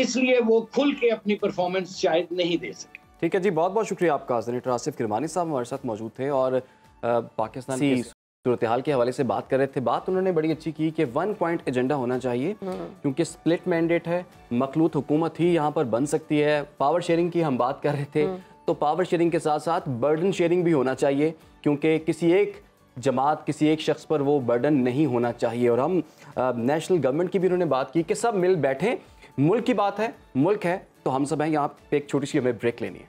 इसलिए वो खुल के अपनी परफॉर्मेंस शायद नहीं दे सके। ठीक है जी, बहुत बहुत शुक्रिया आपका। सेनेटर आसिफ किरमानी साहब हमारे साथ मौजूद थे और पाकिस्तान की सूरत-ए-हाल के हवाले से बात कर रहे थे। बात उन्होंने बड़ी अच्छी की कि वन पॉइंट एजेंडा होना चाहिए, क्योंकि स्प्लिट मैंडेट है, मखलूत हुकूमत ही यहाँ पर बन सकती है। पावर शेयरिंग की हम बात कर रहे थे, तो पावर शेयरिंग के साथ साथ बर्डन शेयरिंग भी होना चाहिए, क्योंकि किसी एक जमात किसी एक शख्स पर वो बर्डन नहीं होना चाहिए। और हम नेशनल गवर्नमेंट की भी उन्होंने बात की कि सब मिल बैठें, मुल्क की बात है, मुल्क है तो हम सब हैं। यहाँ पे एक छोटी सी हमें ब्रेक लेनी है।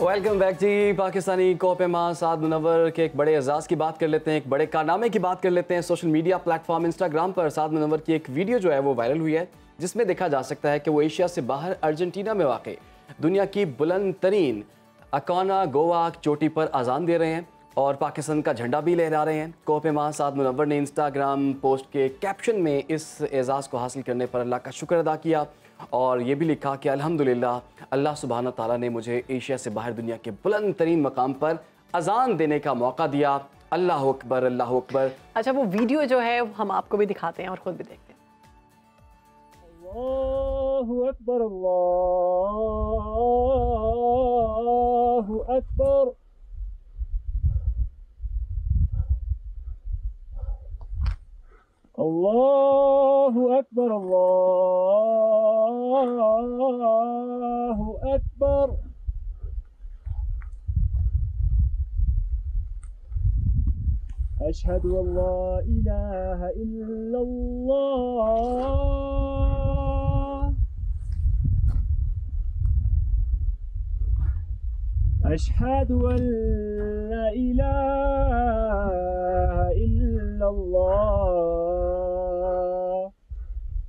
वेलकम बैक जी। पाकिस्तानी कोहपेमा साद मुनव्वर के एक बड़े एजाज़ की बात कर लेते हैं, एक बड़े कारनामे की बात कर लेते हैं। सोशल मीडिया प्लेटफॉर्म इंस्टाग्राम पर साद मुनव्वर की एक वीडियो जो है वो वायरल हुई है, जिसमें देखा जा सकता है कि वो एशिया से बाहर अर्जेंटीना में वाक़ई दुनिया की बुलंद तरीन अकाना गोवा चोटी पर अजान दे रहे हैं और पाकिस्तान का झंडा भी लहरा रहे हैं। कोहपेमा साद मुनव्वर ने इंस्टाग्राम पोस्ट के कैप्शन में इस एजाज़ को हासिल करने पर अल्लाह का शुक्र अदा किया और ये भी लिखा कि अल्हम्दुलिल्लाह, अल्लाह सुब्हाना ताला ने मुझे एशिया से बाहर दुनिया के बुलंद तरीन मकाम पर अजान देने का मौका दिया। अल्लाह अकबर, अल्लाह अकबर। अच्छा, वो वीडियो जो है हम आपको भी दिखाते हैं और खुद भी देखते हैं। अल्लाहु अकबर, अल्लाहु अकबर। अल्लाहु अकबर, अल्लाहु अकबर। अशहदु अल्ला इलाहा इल्लल्लाह, अशहदु अल्ला इलाहा इल्लल्लाह।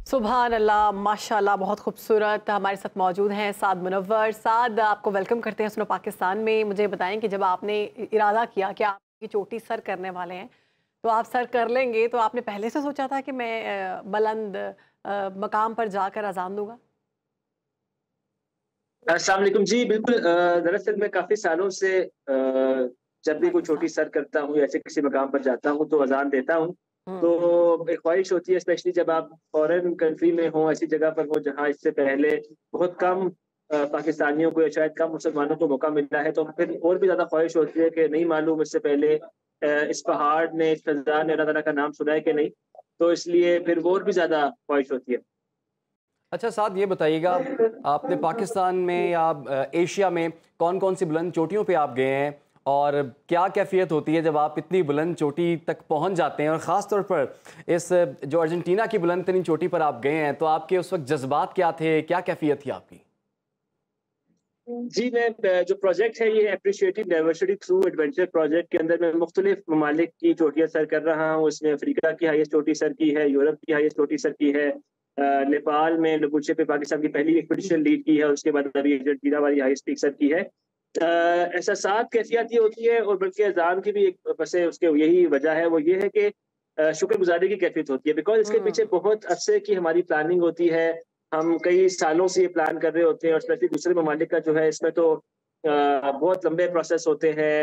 सुभान अल्लाह, माशाल्लाह, बहुत खूबसूरत। हमारे साथ मौजूद हैं साद मुनव्वर। साद, आपको वेलकम करते हैं सुनो पाकिस्तान में। मुझे बताएं कि जब आपने इरादा किया कि आपकी चोटी सर करने वाले हैं तो आप सर कर लेंगे, तो आपने पहले से सोचा था कि मैं बुलंद मकाम पर जाकर अजान दूंगा? अस्सलाम वालेकुम जी। बिल्कुल, दरअसल मैं काफ़ी सालों से जब भी कोई चोटी सर करता हूँ, ऐसे किसी मकाम पर जाता हूँ तो अजान देता हूँ। तो एक ख्वाहिश होती है, स्पेशली जब आप फॉरेन कंट्री में हो, ऐसी जगह पर हो जहाँ इससे पहले बहुत कम पाकिस्तानियों को या शायद कम मुसलमानों को मौका मिलता है, तो फिर और भी ज़्यादा ख्वाहिश होती है कि नहीं मालूम इससे पहले इस पहाड़ ने, इस ख़ज़ान ने अल्लाह ताला का नाम सुना है कि नहीं, तो इसलिए फिर और भी ज़्यादा ख्वाहिश होती है। अच्छा साद, ये बताइएगा आपने पाकिस्तान में या एशिया में कौन कौन सी बुलंद चोटियों पर आप गए हैं और क्या कैफियत होती है जब आप इतनी बुलंद चोटी तक पहुंच जाते हैं, और ख़ास तौर पर इस जो अर्जेंटीना की बुलंद तरीन चोटी पर आप गए हैं, तो आपके उस वक्त जज्बात क्या थे, क्या कैफियत थी आपकी? जी, मैं जो प्रोजेक्ट है ये appreciating diversity through adventure project के अंदर मैं मुख्तलिफ ममालिक की चोटियाँ सर कर रहा हूँ। उसमें अफ्रीका की हाईएस्ट चोटी सर की है, यूरोप की हाईएस्ट चोटी सर की है, नेपाल में लबुचे पे पाकिस्तान की पहली एक्सपीडिशन लीड की है, उसके बाद अभी अर्जेंटीना वाली हाईएस्ट पीक सर की है। ऐसा सात कैफियत ये होती है, और बल्कि अजान की भी एक बसे उसके यही वजह है, वो ये है कि शुक्रगुजारी की कैफियत होती है, बिकॉज इसके पीछे बहुत अरसे की हमारी प्लानिंग होती है। हम कई सालों से ये प्लान कर रहे होते हैं, और स्पेशली दूसरे ममालिक का जो है इसमें तो आ, बहुत लंबे प्रोसेस होते हैं,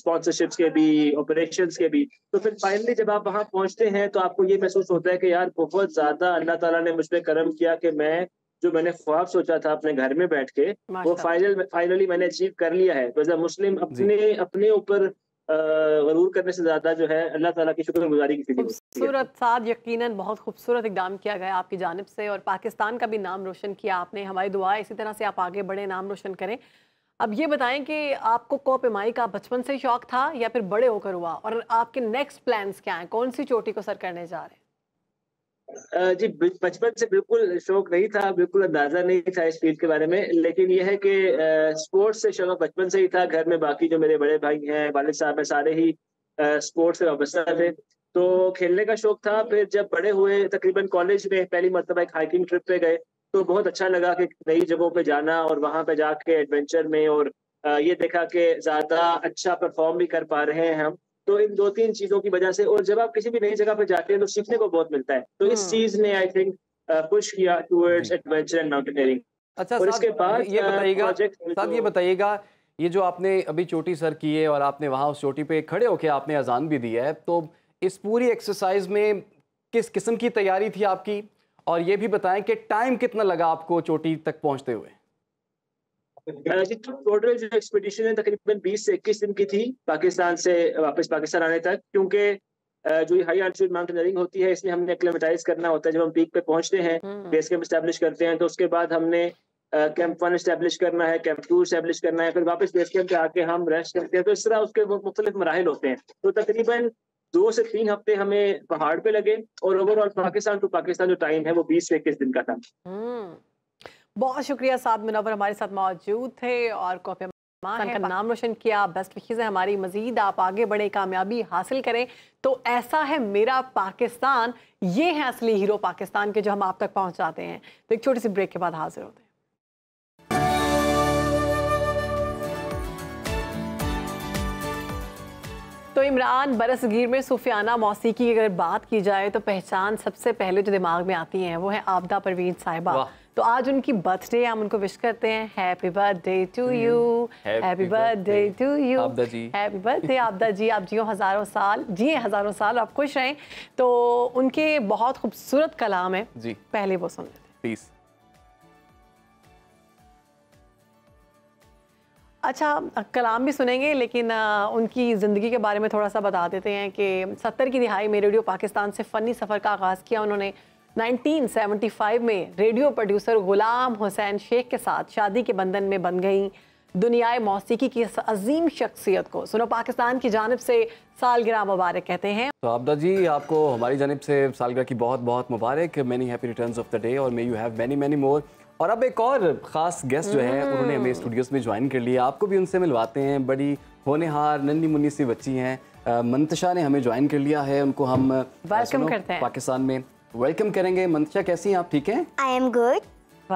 स्पॉन्सरशिप्स के भी, ऑपरेशंस के भी। तो फिर फाइनली जब आप वहाँ पहुँचते हैं तो आपको ये महसूस होता है कि यार बहुत ज़्यादा अल्लाह ताला ने मुझ पर करम किया कि मैं जो मैंने ख्वाब सोचा था अपने घर में बैठ के, वो फाइनल फाइनली मैंने अचीव कर लिया है। तो मुस्लिम अपने अपने ऊपर गरूर करने से ज्यादा जो है अल्लाह ताला की शुक्रगुजारी की फीलिंग होती है। खूबसूरत साद, यकीनन बहुत खूबसूरत इकदाम किया गया आपकी जानिब से, और पाकिस्तान का भी नाम रोशन किया आपने। हमारी दुआ इसी तरह से आप आगे बढ़े, नाम रोशन करें। अब ये बताएं कि आपको कोहपेमाई का बचपन से शौक था या फिर बड़े होकर हुआ, और आपके नेक्स्ट प्लान्स क्या हैं, कौन सी चोटी को सर करने जा रहे हैं? जी, बचपन से बिल्कुल शौक नहीं था, बिल्कुल अंदाजा नहीं था इस फील्ड के बारे में, लेकिन यह है कि स्पोर्ट्स से शौक बचपन से ही था। घर में बाकी जो मेरे बड़े भाई हैं, वालिद साहब हैं, सारे ही स्पोर्ट्स से वाबस्ता थे, तो खेलने का शौक था। फिर जब बड़े हुए, तकरीबन कॉलेज में पहली मरतबा एक हाइकिंग ट्रिप पे गए, तो बहुत अच्छा लगा कि नई जगहों पर जाना और वहाँ पे जाके एडवेंचर में, और ये देखा कि ज़्यादा अच्छा परफॉर्म भी कर पा रहे हैं हम। तो इन दो तीन चीजों की वजह से, और जब आप किसी भी नई जगह पर जाते हैं तो सीखने को बहुत मिलता है, तो इस चीज ने आई थिंक पुश किया टुवर्ड्स एडवेंचर एंड माउंटेनियरिंग। अच्छा, और इसके बाद ये बताइएगा साथ, ये बताइएगा ये जो आपने अभी चोटी सर की है और आपने वहाँ उस चोटी पे खड़े होके आपने अजान भी दिया है, तो इस पूरी एक्सरसाइज में किस किस्म की तैयारी थी आपकी, और ये भी बताएं कि टाइम कितना लगा आपको चोटी तक पहुँचते हुए? टोटल जो एक्सपीडिशन है तकरीबन बीस से इक्कीस दिन की थी, पाकिस्तान से वापस पाकिस्तान आने तक, क्योंकि जो हाई एल्टीट्यूड माउंटेनियरिंग होती है इसमें हमने एक्लेमेटाइज करना होता है। जब हम पीक पे पहुंचते हैं, बेस कैंप स्टैब्लिश करते हैं, तो उसके बाद हमने कैंप वन स्टैब्लिश करना है, कैंप टू स्टैब्लिश करना है, फिर वापस बेस कैंप पे आके हम रेस्ट करते हैं। तो इस तरह उसके मुख्तलिफ मराहिल होते हैं। तो तकरीबन दो से तीन हफ्ते हमें पहाड़ पे लगे और ओवरऑल पाकिस्तान टू पाकिस्तान जो टाइम है वो बीस से इक्कीस दिन का था। बहुत शुक्रिया साद मुनव्वर हमारे साथ मौजूद थे और कॉफी का नाम रोशन किया। बेस्ट विशेज़ है हमारी, मजीद आप आगे बढ़े, कामयाबी हासिल करें। तो ऐसा है मेरा पाकिस्तान, ये है असली हीरो पाकिस्तान के जो हम आप तक पहुंचाते हैं। तो एक छोटी सी ब्रेक के बाद हाजिर होते हैं। तो इमरान, बरसगीर में सूफियाना मौसीकी की अगर बात की जाए तो पहचान सबसे पहले जो दिमाग में आती है वो है आबदा परवीन साहिबा। तो आज उनकी बर्थडे, हम उनको विश करते हैं happy birthday to you, happy birthday to you Abida ji, happy birthday Abida ji. आप जियो हज़ारों साल, जिए हज़ारों साल, आप खुश रहें। तो उनके बहुत खूबसूरत कलाम है जी, पहले वो सुन लेते हैं प्लीज़। अच्छा, कलाम भी सुनेंगे लेकिन आ, उनकी ज़िंदगी के बारे में थोड़ा सा बता देते हैं कि सत्तर की दिहाई में रेडियो पाकिस्तान से फ़नी सफ़र का आगाज़ किया उन्होंने। नाइनटीन सेवेंटी फाइव में रेडियो प्रोड्यूसर ग़ुलाम हुसैन शेख के साथ शादी के बंधन में बन गई दुनियाए मौसीकी की इस अजीम शख्सियत को। सुनो पाकिस्तान की जानिब से सालगिरह मुबारक कहते हैं। तो आबदा जी, आपको हमारी जानिब से सालगिरह की बहुत बहुत मुबारक, many happy returns of the day और may you have many many more. और अब एक और ख़ास गेस्ट जो है उन्होंने हमें स्टूडियोज़ में ज्वाइन कर लिया, आपको भी उनसे मिलवाते हैं। बड़ी होनेहार नन्ही मुन्नी सी बच्ची हैं, मंतशा ने हमें ज्वाइन कर लिया है, उनको हम वेलकम करते हैं पाकिस्तान में, वेलकम करेंगे। मंतशा कैसी हैं आप, ठीक हैं? I am good.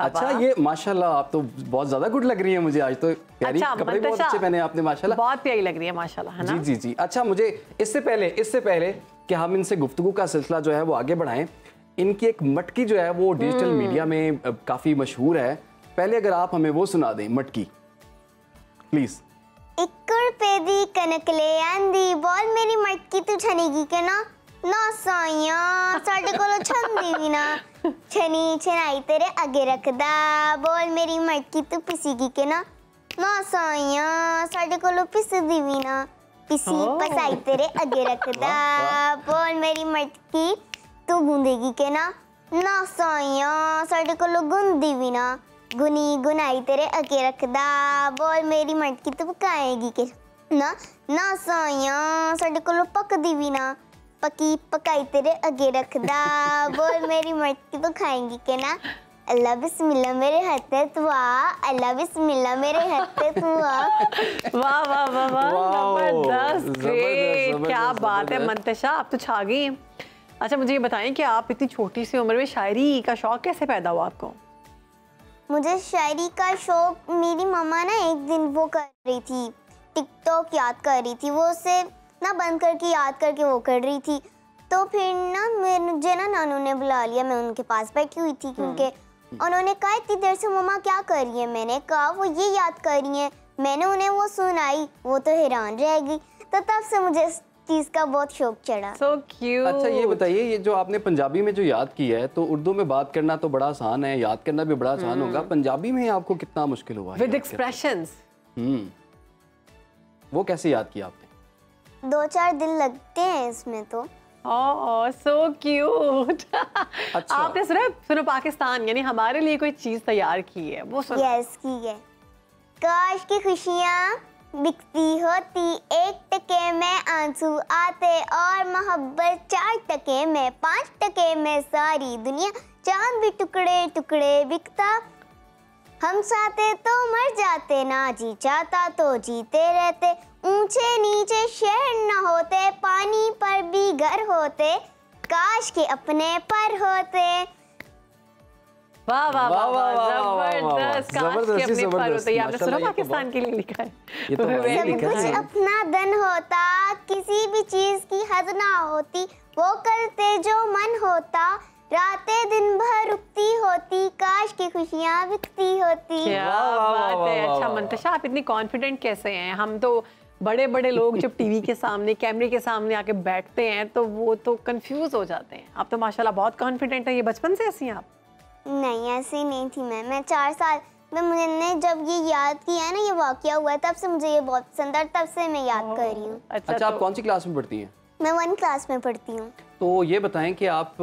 अच्छा, ये माशाल्लाह आप तो बहुत ज्यादा गुड लग रही है मुझे आज तो, प्यारी अच्छा, कपड़े बहुत अच्छे पहने आपने माशाल्लाह, बहुत प्यारी लग रही है माशाल्लाह, है ना? जी जी जी। अच्छा, मुझे इससे पहले इससे पहले कि हम इनसे गुफ्तगू का सिलसिला जो है वो आगे बढ़ाएं, इनकी एक मटकी जो है वो डिजिटल मीडिया में काफी मशहूर है, पहले अगर आप हमें वो सुना दें मटकी प्लीज। इक्कड़ पे दी कनकले आंधी बोल मेरी मटकी तू छनेगी के ना ना साइया साडे कोलो छंदी भी ना छनी छनाई तेरे आगे रखदा बोल मेरी मटकी तू पिसीगी के ना ना साइया साडे कोलो पिसदी भी ना पिसी पसाई तेरे आगे रखदा बोल मेरी मटकी तू गूंदेगी के ना ना साइया साडे कोलो गुंदी भी ना गुनी गुनाई तेरे आगे रखदा बोल मेरी मटकी तू पकाएगी के ना ना साइया साडे कोलो पकदी भी ना पकी पकाई तेरे आगे रखदा बोल मेरी मटकी तो खाएंगी के ना अल्लाह बिस्मिल्लाह मेरे हाथ में तुआ अल्लाह बिस्मिल्लाह मेरे हाथ में तुआ। वाह वाह वाह वाह, जबरदस्त, क्या बात है मंतशा, आप तो छा गई। अच्छा, मुझे ये बताएं कि आप इतनी छोटी सी उम्र में शायरी का शौक़ कैसे पैदा हुआ आपको? मुझे शायरी का शौक़ मेरी ममा ना एक दिन वो कर रही थी, टिकटॉक याद कर रही थी, वो सिर्फ ना बंद करके याद करके वो कर रही थी। तो फिर ना मुझे ना नानू ने बुला लिया, मैं उनके पास बैठी हुई थी क्योंकि उन्होंने कहा इतनी देर से मम्मा क्या कर रही है, मैंने कहा वो ये याद कर रही है, मैंने उन्हें वो सुनाई, वो तो हैरान रह गई। तो तब से मुझे इस चीज़ का बहुत शौक चढ़ा। So cute. अच्छा, ये बताइए, ये जो आपने पंजाबी में जो याद किया है, तो उर्दू में बात करना तो बड़ा आसान है, याद करना भी बड़ा आसान होगा, पंजाबी में आपको कितना मुश्किल हुआ? विद एक्सप्रेशंस वो कैसे याद किया आपने? दो चार दिन लगते हैं इसमें तो। Oh so cute. आपने सुना सुनो पाकिस्तान यानी हमारे लिए कोई चीज तैयार की है वो? यस, की है। काश की खुशियाँ बिकती होती एक टके में, आंसू आते और मोहब्बत चार टके में, पाँच टके में सारी दुनिया, चांद भी टुकड़े टुकड़े बिकता, हम चाहते तो मर जाते ना, जी चाहता तो जीते रहते, ऊंचे नीचे शहर न होते, पानी पर भी घर होते, काश के अपने पर होते। वाह वाह वाह, जबरदस्त, काश के अपने पर होते। ये आपने सुना पाकिस्तान के लिए लिखा है, सब कुछ अपना धन होता, किसी भी चीज की हद ना होती, वो करते जो मन होता, रातें दिन भर रुकती होती, काश की खुशियाँ बिकती होती। क्या बात है। अच्छा मंतशा, आप इतनी कॉन्फिडेंट कैसे हैं? हम तो बड़े बड़े लोग जब टीवी के सामने कैमरे के सामने आके बैठते हैं तो वो तो कंफ्यूज हो जाते हैं, आप तो माशाल्लाह बहुत कॉन्फिडेंट हैं। ये बचपन से ऐसी हैं आप? नहीं, ऐसी नहीं थी मैं मैं चार साल में मैंने जब ये याद किया ना, ये वाकया हुआ तब से मुझे ये बहुत पसंद है, तब से मैं याद कर रही हूँ। अच्छा, आप कौन सी क्लास में पढ़ती हैं? मैं वन क्लास में पढ़ती हूँ। तो ये बताएं कि आप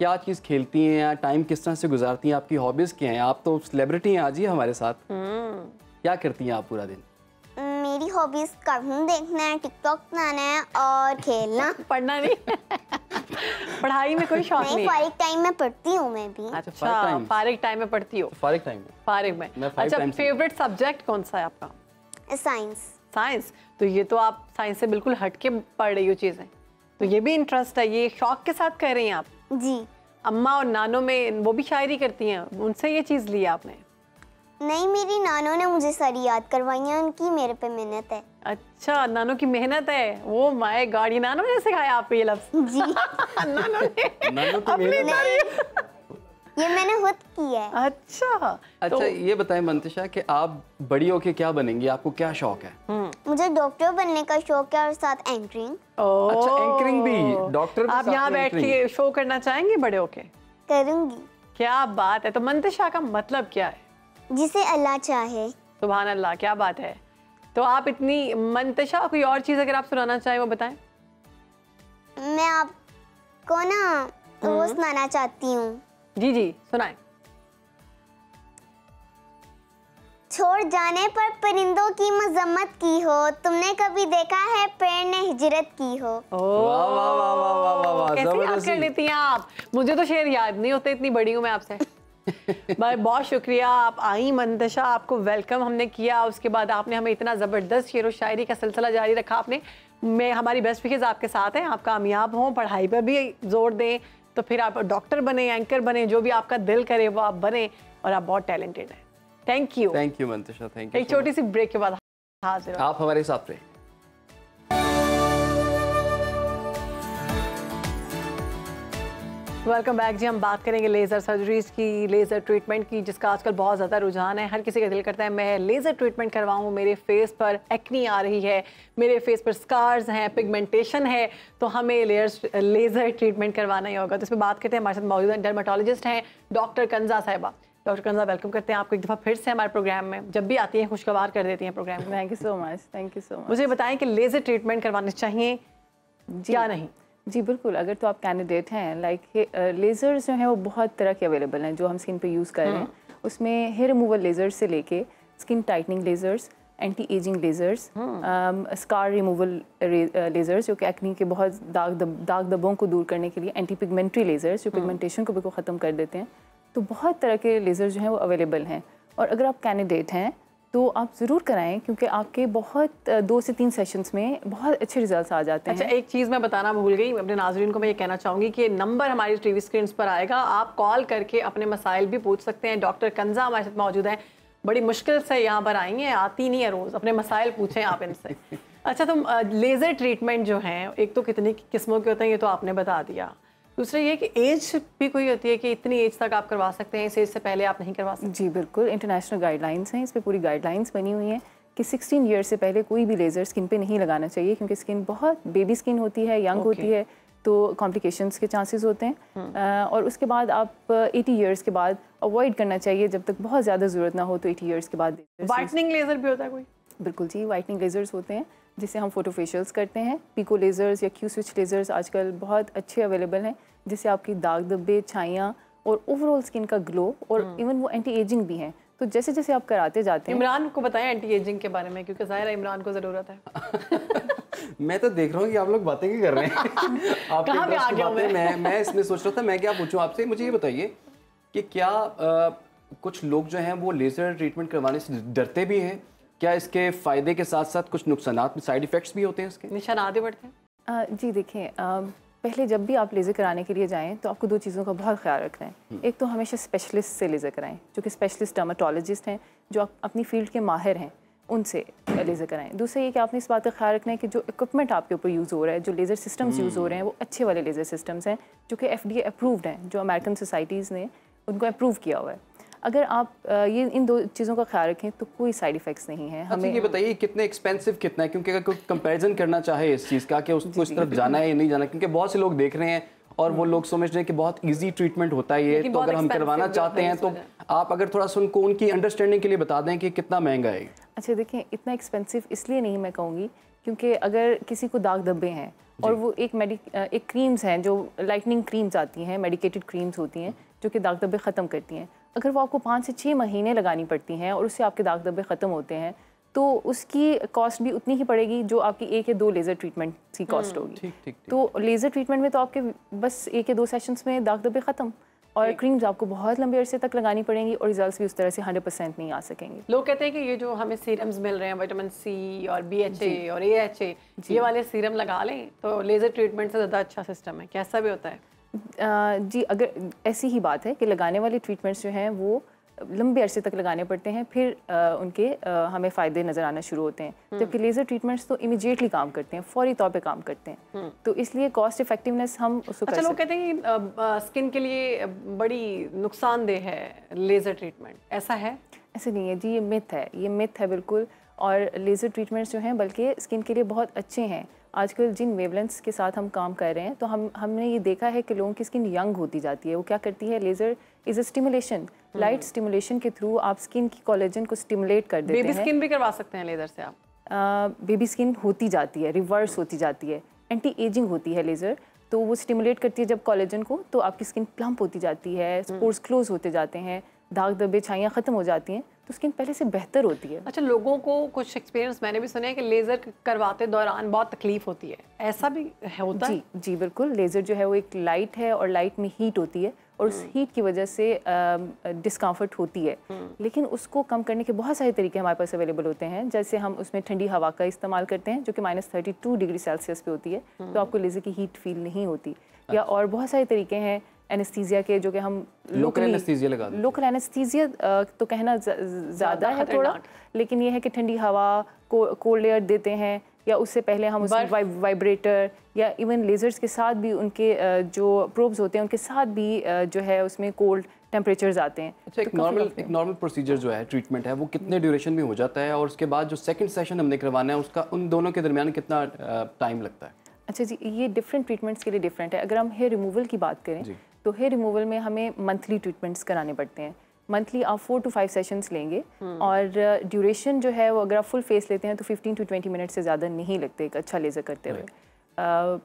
क्या चीज़ खेलती हैं या टाइम किस तरह से गुजारती हैं, आपकी हॉबीज़ क्या हैं? आप तो सेलिब्रिटी हैं, आज ही हमारे साथ। क्या करती हैं आप पूरा दिन? मेरी हॉबीज़ कार्टून देखना है, टिकटॉक बनाना है और खेलना। पढ़ना नहीं? पढ़ाई में कोई शौक नहीं? नहीं, फारिग टाइम में पढ़ती हूँ मैं भी। अच्छा, फारिग टाइम में पढ़ती हो? फारिग टाइम में, फारिग में। अच्छा, फेवरेट सब्जेक्ट कौन सा है आपका? साइंस। साइंस, तो ये तो आप साइंस से बिल्कुल हटके पढ़ रही हो चीज़ें, तो ये भी इंटरेस्ट है, ये शौक के साथ कर रही हैं आप जी। अम्मा और नानों में, वो भी शायरी करती हैं, उनसे ये चीज़ ली आपने? नहीं, मेरी नानों ने मुझे सारी याद करवाई हैं, उनकी मेरे पे मेहनत है। अच्छा, नानों की मेहनत है? वो माय गॉड, ये नानों ने सिखाया आपको ये लफ्ज़ जी? नानों ने, नानों तो अपनी ये मैंने खुद किया है। अच्छा, अच्छा तो... ये बताएं मंतिशा कि आप बड़ी होके क्या बनेंगी, आपको क्या शौक है? मुझे डॉक्टर बनने का शौक है और साथ एंकरिंग। अच्छा, एंकरिंग भी, डॉक्टर भी? आप यहाँ बैठ के शो करना चाहेंगी बड़े होके? करूंगी। क्या बात है, तो मंतिशा का मतलब क्या है? जिसे अल्लाह चाहे। सुभान अल्लाह, क्या बात है। तो आप इतनी मंतिशा, कोई और चीज अगर आप सुनाना चाहें वो बताएं। मैं आपको ना वो सुनाना चाहती हूँ। जी जी, सुनाएं। छोड़ जाने पर परिंदों की मजम्मत की हो, तुमने कभी देखा है पेड़ ने हिजरत की हो। वाह वाह वाह वाह वाह वाह, कैसे याद कर लेती हैं आप? मुझे तो शेर याद नहीं होते, इतनी बड़ी हूँ मैं आपसे। भाई बहुत शुक्रिया, आप आई मंतिशा, आपको वेलकम हमने किया, उसके बाद आपने हमें इतना ज़बरदस्त शेर व शायरी का सिलसिला जारी रखा आपने। मैं हमारी बेस्ट विशेज़ आपके साथ हैं, आप कामयाब हों, पढ़ाई पर भी जोर दें, तो फिर आप डॉक्टर बने, एंकर बने, जो भी आपका दिल करे वो आप बने, और आप बहुत टैलेंटेड हैं। Thank you. Thank you Mantisha, thank you. एक छोटी सी ब्रेक के बाद हाजिर आप हमारे साथ रहे। वेलकम बैक जी। हम बात करेंगे लेज़र सर्जरीज की, लेज़र ट्रीटमेंट की, जिसका आजकल बहुत ज़्यादा रुझान है। हर किसी का दिल करता है मैं लेज़र ट्रीटमेंट करवाऊँ, मेरे फेस पर एक्नी आ रही है, मेरे फेस पर स्कार्स हैं, पिगमेंटेशन है, तो हमें लेयर्स लेज़र ट्रीटमेंट करवाना ही होगा। तो इस पर बात करते हैं, हमारे साथ मौजूद डर्मेटोलॉजिस्ट हैं डॉक्टर कंजा साहिबा। डॉक्टर कंजा, वेलकम करते हैं आपको एक दफ़ा फिर से हमारे प्रोग्राम में। जब भी आती हैं खुशगवार कर देती हैं प्रोग्राम को। Thank you so much, thank you so much. मुझे बताएं कि लेज़र ट्रीटमेंट करवानी चाहिए या नहीं? जी बिल्कुल, अगर तो आप कैंडिडेट हैं। लाइक लेज़र्स जो हैं वो बहुत तरह के अवेलेबल हैं जो हम स्किन पे यूज़ कर रहे हैं। उसमें हेयर रिमूवल लेज़र्स से लेके skin tightening lasers, anti ageing lasers, scar removal lasers जो कि एक्ने के बहुत दाग दब, दाग दबों को दूर करने के लिए, एंटी पिगमेंट्री लेज़र्स जो पिगमेंटेशन को बिल्कुल ख़त्म कर देते हैं। तो बहुत तरह के लेज़र्स जो हैं वो अवेलेबल हैं, और अगर आप कैंडिडेट हैं तो आप ज़रूर कराएं, क्योंकि आपके बहुत दो से तीन सेशंस में बहुत अच्छे रिजल्ट्स आ जाते हैं। अच्छा, एक चीज़ मैं बताना भूल गई अपने नाजरीन को, मैं ये कहना चाहूँगी कि नंबर हमारी टीवी स्क्रीन पर आएगा, आप कॉल करके अपने मसाइल भी पूछ सकते हैं। डॉक्टर कंजा हमारे साथ मौजूद हैं, बड़ी मुश्किल से यहाँ पर आई हैं, आती नहीं है रोज़, अपने मसाइल पूछें आप इनसे। अच्छा, तो लेज़र ट्रीटमेंट जो हैं, एक तो कितनी किस्मों के होते हैं ये तो आपने बता दिया, दूसरा ये कि एज भी कोई होती है कि इतनी एज तक आप करवा सकते हैं, इस एज से पहले आप नहीं करवा सकते? जी बिल्कुल, इंटरनेशनल गाइडलाइंस हैं, इस पे पूरी गाइडलाइंस बनी हुई हैं कि सोलह ईयर से पहले कोई भी लेज़र स्किन पे नहीं लगाना चाहिए, क्योंकि स्किन बहुत बेबी स्किन होती है, यंग okay. होती है, तो कॉम्प्लिकेशंस के चांसेस होते हैं। hmm. आ, और उसके बाद आप अस्सी ईयर्स के बाद अवॉइड करना चाहिए, जब तक बहुत ज़्यादा ज़रूरत ना हो, तो अस्सी ईयर्स के बाद। वाइटनिंग लेज़र भी होता है कोई? बिल्कुल जी, वाइटनिंग लेज़र्स होते हैं जिसे हम फोटो फेशियल्स करते हैं। पिको लेज़र्स या क्यू स्विच लेज़र्स आजकल बहुत अच्छे अवेलेबल हैं, जिससे आपकी दाग धब्बे, छाइयाँ और ओवरऑल स्किन का ग्लो, और इवन वो एंटी एजिंग भी हैं। तो जैसे जैसे आप कराते जाते हैं। इमरान को बताएं एंटी एजिंग के बारे में, क्योंकि ज़ाहिर है इमरान को ज़रूरत है। मैं तो देख रहा हूँ कि आप लोग बातें क्या कर रहे हैं। आप कहाँ पे आ गया हूँ मैं? मैं इसमें सोच रहा था मैं क्या पूछूँ आपसे। मुझे ये बताइए कि क्या आ, कुछ लोग जो हैं वो लेज़र ट्रीटमेंट करवाने से डरते भी हैं? क्या इसके फ़ायदे के साथ साथ कुछ नुकसानात, साइड इफ़ेक्ट्स भी होते हैं इसके? निशानाते बढ़ते हैं? जी देखिए, पहले जब भी आप लेज़र कराने के लिए जाएँ तो आपको दो चीज़ों का बहुत ख्याल रखना है। एक तो हमेशा स्पेशलिस्ट से लेज़र कराएं, जो कि स्पेशलिस्ट डर्मेटोलॉजिस्ट हैं, जो अपनी फील्ड के माहिर हैं, उनसे लेज़र कराएं। दूसरा ये कि आपने इस बात का ख्याल रखना है कि जो इक्विपमेंट आपके ऊपर यूज़ हो रहा है, जो लेज़र सिस्टम्स यूज़ हो रहे हैं, वो अच्छे वाले लेज़र सिस्टम्स हैं, जो कि एफडीए अप्रूव्ड हैं, जो अमेरिकन सोसाइटीज़ ने उनको अप्रूव किया हुआ है। अगर आप ये इन दो चीज़ों का ख्याल रखें तो कोई साइड इफ़ेक्ट्स नहीं है। हमें ये बताइए कितने एक्सपेंसिव कितना है, क्योंकि अगर कोई कंपेरिजन करना चाहे इस चीज़ का कि उसको इस तरफ जाना है या नहीं जाना, क्योंकि बहुत से लोग देख रहे हैं और वो लोग समझ रहे हैं कि बहुत इजी ट्रीटमेंट होता है ये, तो अगर हम करवाना चाहते हैं तो आप अगर थोड़ा सा उनको उनकी अंडरस्टैंडिंग के लिए बता दें कि कितना महंगा है। अच्छा देखें, इतना एक्सपेंसिव इसलिए नहीं मैं कहूँगी, क्योंकि अगर किसी को दाग धब्बे हैं और वो एक मेडि एक क्रीम्स हैं जो लाइटनिंग क्रीम्स आती हैं, मेडिकेटेड क्रीम्स होती हैं जो कि दाग धब्बे ख़त्म करती हैं। अगर वो आपको पाँच से छः महीने लगानी पड़ती हैं और उससे आपके दाग धब्बे ख़त्म होते हैं तो उसकी कॉस्ट भी उतनी ही पड़ेगी जो आपकी एक या दो लेज़र ट्रीटमेंट की कॉस्ट होगी। ठीक, ठीक, तो लेज़र ट्रीटमेंट में तो आपके बस एक या दो सेशंस में दाग धब्बे ख़त्म, और क्रीम्स आपको बहुत लंबे अरसे तक लगानी पड़ेंगी और रिजल्ट्स भी उस तरह से हंड्रेड परसेंट नहीं आ सकेंगे। लोग कहते हैं कि ये जो हमें सीरम्स मिल रहे हैं विटामिन सी और बी एच ए और ए एच ए, ये वाले सीरम लगा लें तो लेज़र ट्रीटमेंट से ज़्यादा अच्छा सिस्टम है, कैसा भी होता है? जी, अगर ऐसी ही बात है कि लगाने वाले ट्रीटमेंट्स जो हैं वो लंबे अरसे तक लगाने पड़ते हैं, फिर आ, उनके आ, हमें फ़ायदे नज़र आना शुरू होते हैं, जबकि लेज़र ट्रीटमेंट्स तो इमीडिएटली काम करते हैं, फौरी तौर पे काम करते हैं, तो इसलिए कॉस्ट इफेक्टिवनेस हम उसको अच्छा, लोग कहते हैं आ, स्किन के लिए बड़ी नुकसानदेह है लेज़र ट्रीटमेंट, ऐसा है? ऐसा नहीं है जी, ये मिथ है, ये मिथ है बिल्कुल। और लेज़र ट्रीटमेंट्स जो हैं बल्कि स्किन के लिए बहुत अच्छे हैं। आजकल जिन वेवलेंथ्स के साथ हम काम कर रहे हैं तो हम हमने ये देखा है कि लोगों की स्किन यंग होती जाती है। वो क्या करती है, laser is a stimulation, light stimulation के थ्रू आप स्किन की कोलेजन को स्टिमुलेट कर देते हैं। बेबी स्किन भी करवा सकते हैं लेज़र से आप? आ, बेबी स्किन होती जाती है, रिवर्स होती जाती है, एंटी एजिंग होती है लेज़र, तो वो स्टिमुलेट करती है जब कोलेजन को, तो आपकी स्किन प्लम्प होती जाती है, पोर्स क्लोज होते जाते हैं, दाग धब्बे छाइयाँ ख़त्म हो जाती हैं, तो स्किन पहले से बेहतर होती है। अच्छा, लोगों को कुछ एक्सपीरियंस मैंने भी सुने हैं कि लेज़र करवाते दौरान बहुत तकलीफ़ होती है, ऐसा भी होता है? जी जी बिल्कुल, लेज़र जो है वो एक लाइट है और लाइट में हीट होती है और उस हीट की वजह से डिस्कम्फर्ट होती है, लेकिन उसको कम करने के बहुत सारे तरीके हमारे पास अवेलेबल होते हैं। जैसे हम उसमें ठंडी हवा का इस्तेमाल करते हैं जो कि minus thirty two degree Celsius पे होती है, तो आपको लेज़र की हीट फील नहीं होती, या और बहुत सारे तरीके हैं एनेस्थीजिया के जो कि हम लोकल एनेस्थीजिया लगा, लोकल एनेस्थीजिया तो कहना ज़्यादा है थोड़ा, लेकिन ये है कि ठंडी हवा को कोल्ड एयर देते हैं, या उससे पहले हम उसमें वाइब, वाइब्रेटर या इवन लेज़र्स के साथ भी उनके जो प्रोब्स होते हैं उनके साथ भी जो है उसमें कोल्ड टेम्परेचर्स आते हैं। अच्छा, एक नॉर्मल एक नॉर्मल प्रोसीजर जो है ट्रीटमेंट है वो कितने ड्यूरेशन में हो जाता है, और उसके बाद जो सेकेंड सेशन हमने करवाना है उसका उन दोनों के दरमियान कितना टाइम लगता है? अच्छा जी, ये डिफरेंट ट्रीटमेंट्स के लिए डिफरेंट है। अगर हम हेयर रिमूवल की बात करें तो हेयर रिमूवल में हमें मंथली ट्रीटमेंट्स कराने पड़ते हैं। मंथली आप फोर टू फाइव सेशंस लेंगे और ड्यूरेशन जो है वो अगर आप फुल फेस लेते हैं तो फिफ्टीन टू ट्वेंटी मिनट से ज़्यादा नहीं लगते एक अच्छा लेज़र करते हुए।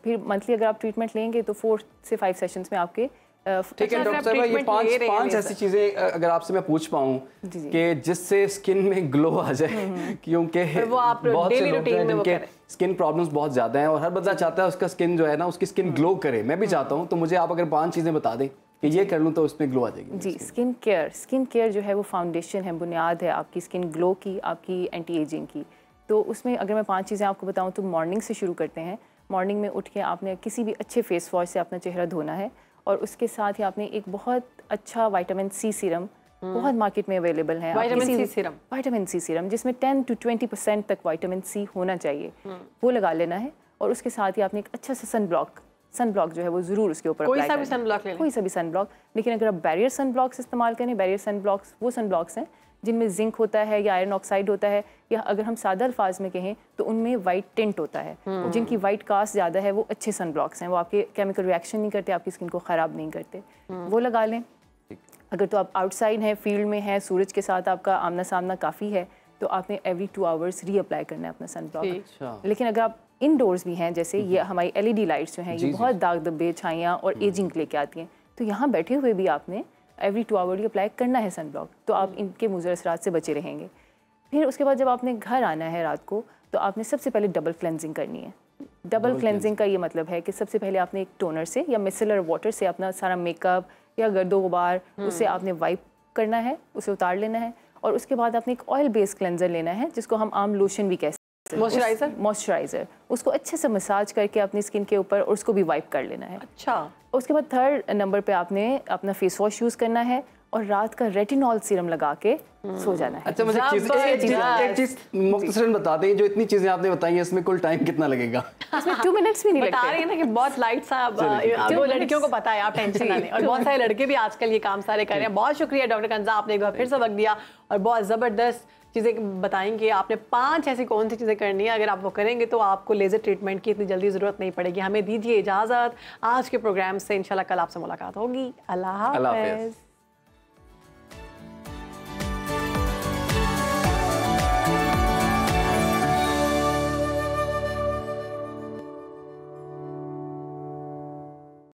फिर मंथली अगर आप ट्रीटमेंट लेंगे तो फोर से फाइव सेशंस में आपके ठीक है। डॉक्टर साहब, ये पांच पांच ऐसी चीज़ें अगर आपसे मैं पूछ पाऊँ कि जिससे स्किन में ग्लो आ जाए, क्योंकि बहुत से लोग जिनके स्किन प्रॉब्लम्स बहुत ज़्यादा हैं और हर बंदा चाहता है उसका स्किन जो है ना उसकी स्किन ग्लो करे, मैं भी चाहता हूँ, तो मुझे आप अगर पांच चीज़ें बता दें कि ये कर लूँ तो उसमें ग्लो आ जाएगी। जी, स्किन केयर, स्किन केयर जो है वो फाउंडेशन है, बुनियाद है आपकी स्किन ग्लो की, आपकी एंटी एजिंग की। तो उसमें अगर मैं पाँच चीज़ें आपको बताऊँ तो मॉर्निंग से शुरू करते हैं। मॉर्निंग में उठ के आपने किसी भी अच्छे फेस वॉश से अपना चेहरा धोना है, और उसके साथ ही आपने एक बहुत अच्छा विटामिन सी सीरम, बहुत मार्केट में अवेलेबल है vitamin C serum, vitamin C serum जिसमें टेन टू ट्वेंटी परसेंट तक विटामिन सी होना चाहिए, वो लगा लेना है। और उसके साथ ही आपने एक अच्छा सा सन ब्लॉक, सन ब्लॉक जो है वो ज़रूर उसके ऊपर कोई सा भी सन ब्लॉक ले लें, कोई सा भी सन ब्लॉक। लेकिन अगर आप बैरियर सन ब्लॉक्स इस्तेमाल करें, बैरियर सन ब्लॉक्स वो सन ब्लॉक्स हैं जिनमें जिंक होता है या आयरन ऑक्साइड होता है, या अगर हम सादा अल्फाज में कहें तो उनमें वाइट टिंट होता है। जिनकी वाइट कास्ट ज़्यादा है वो अच्छे सन ब्लॉक्स हैं, वो आपके केमिकल रिएक्शन नहीं करते, आपकी स्किन को ख़राब नहीं करते, वो लगा लें। अगर तो आप आउटसाइड हैं, फील्ड में हैं, सूरज के साथ आपका आमना सामना काफ़ी है, तो आपने एवरी टू आवर्स रीअप्लाई करना है अपना सन ब्लॉक। लेकिन अगर आप इनडोर्स भी हैं, जैसे ये हमारी एल ई डी लाइट्स जो हैं ये बहुत दाग धब्बे छाइयाँ और एजिंग लेके आती हैं, तो यहाँ बैठे हुए भी आपने एवरी टू आवर ही अप्लाई करना है सन ब्लॉक, तो आप इनके मुज़र असरात से बचे रहेंगे। फिर उसके बाद जब आपने घर आना है रात को, तो आपने सबसे पहले डबल क्लेंजिंग करनी है। डबल क्लेंजिंग का ये मतलब है कि सबसे पहले आपने एक टोनर से या मिसलर वाटर से अपना सारा मेकअप या गर्दो गुबार उसे आपने वाइप करना है, उसे उतार लेना है। और उसके बाद आपने एक ऑयल बेस्ड क्लेंजर लेना है जिसको हम आम लोशन भी कहते हैं, मॉइस्चराइजर, मॉइस्चराइजर उसको अच्छे से मसाज करके अपनी स्किन के ऊपर उसको भी वाइप कर लेना है। अच्छा, उसके बाद थर्ड नंबर पे आपने अपना फेस वॉश यूज़ करना है और रात का रेटिनॉल सीरम लगा के सो जाना है। अच्छा, मुझे एक चीज़ मुख्तसरन बता दें, जो इतनी चीज़ें आपने बताई हैं इसमें कुल टाइम कितना लगेगा? इसमें टू मिनट्स भी नहीं लगते। बता रही है ना कि बहुत लाइट सा, वो लड़कियों को पता है, आप टेंशन ना लें, और बहुत सारे लड़के भी आजकल ये काम सारे कर रहे हैं। बहुत शुक्रिया डॉक्टर कंजा, आपने एक बार फिर सबक दिया और बहुत ज़बरदस्त चीज़ें बताएंगे। आपने पांच ऐसी कौन सी चीज़ें करनी है, अगर आप वो करेंगे तो आपको लेज़र ट्रीटमेंट की इतनी जल्दी ज़रूरत नहीं पड़ेगी। हमें दीजिए इजाज़त, आज के प्रोग्राम से इंशाल्लाह कल आपसे मुलाकात होगी। अल्लाह हाफ़िज़।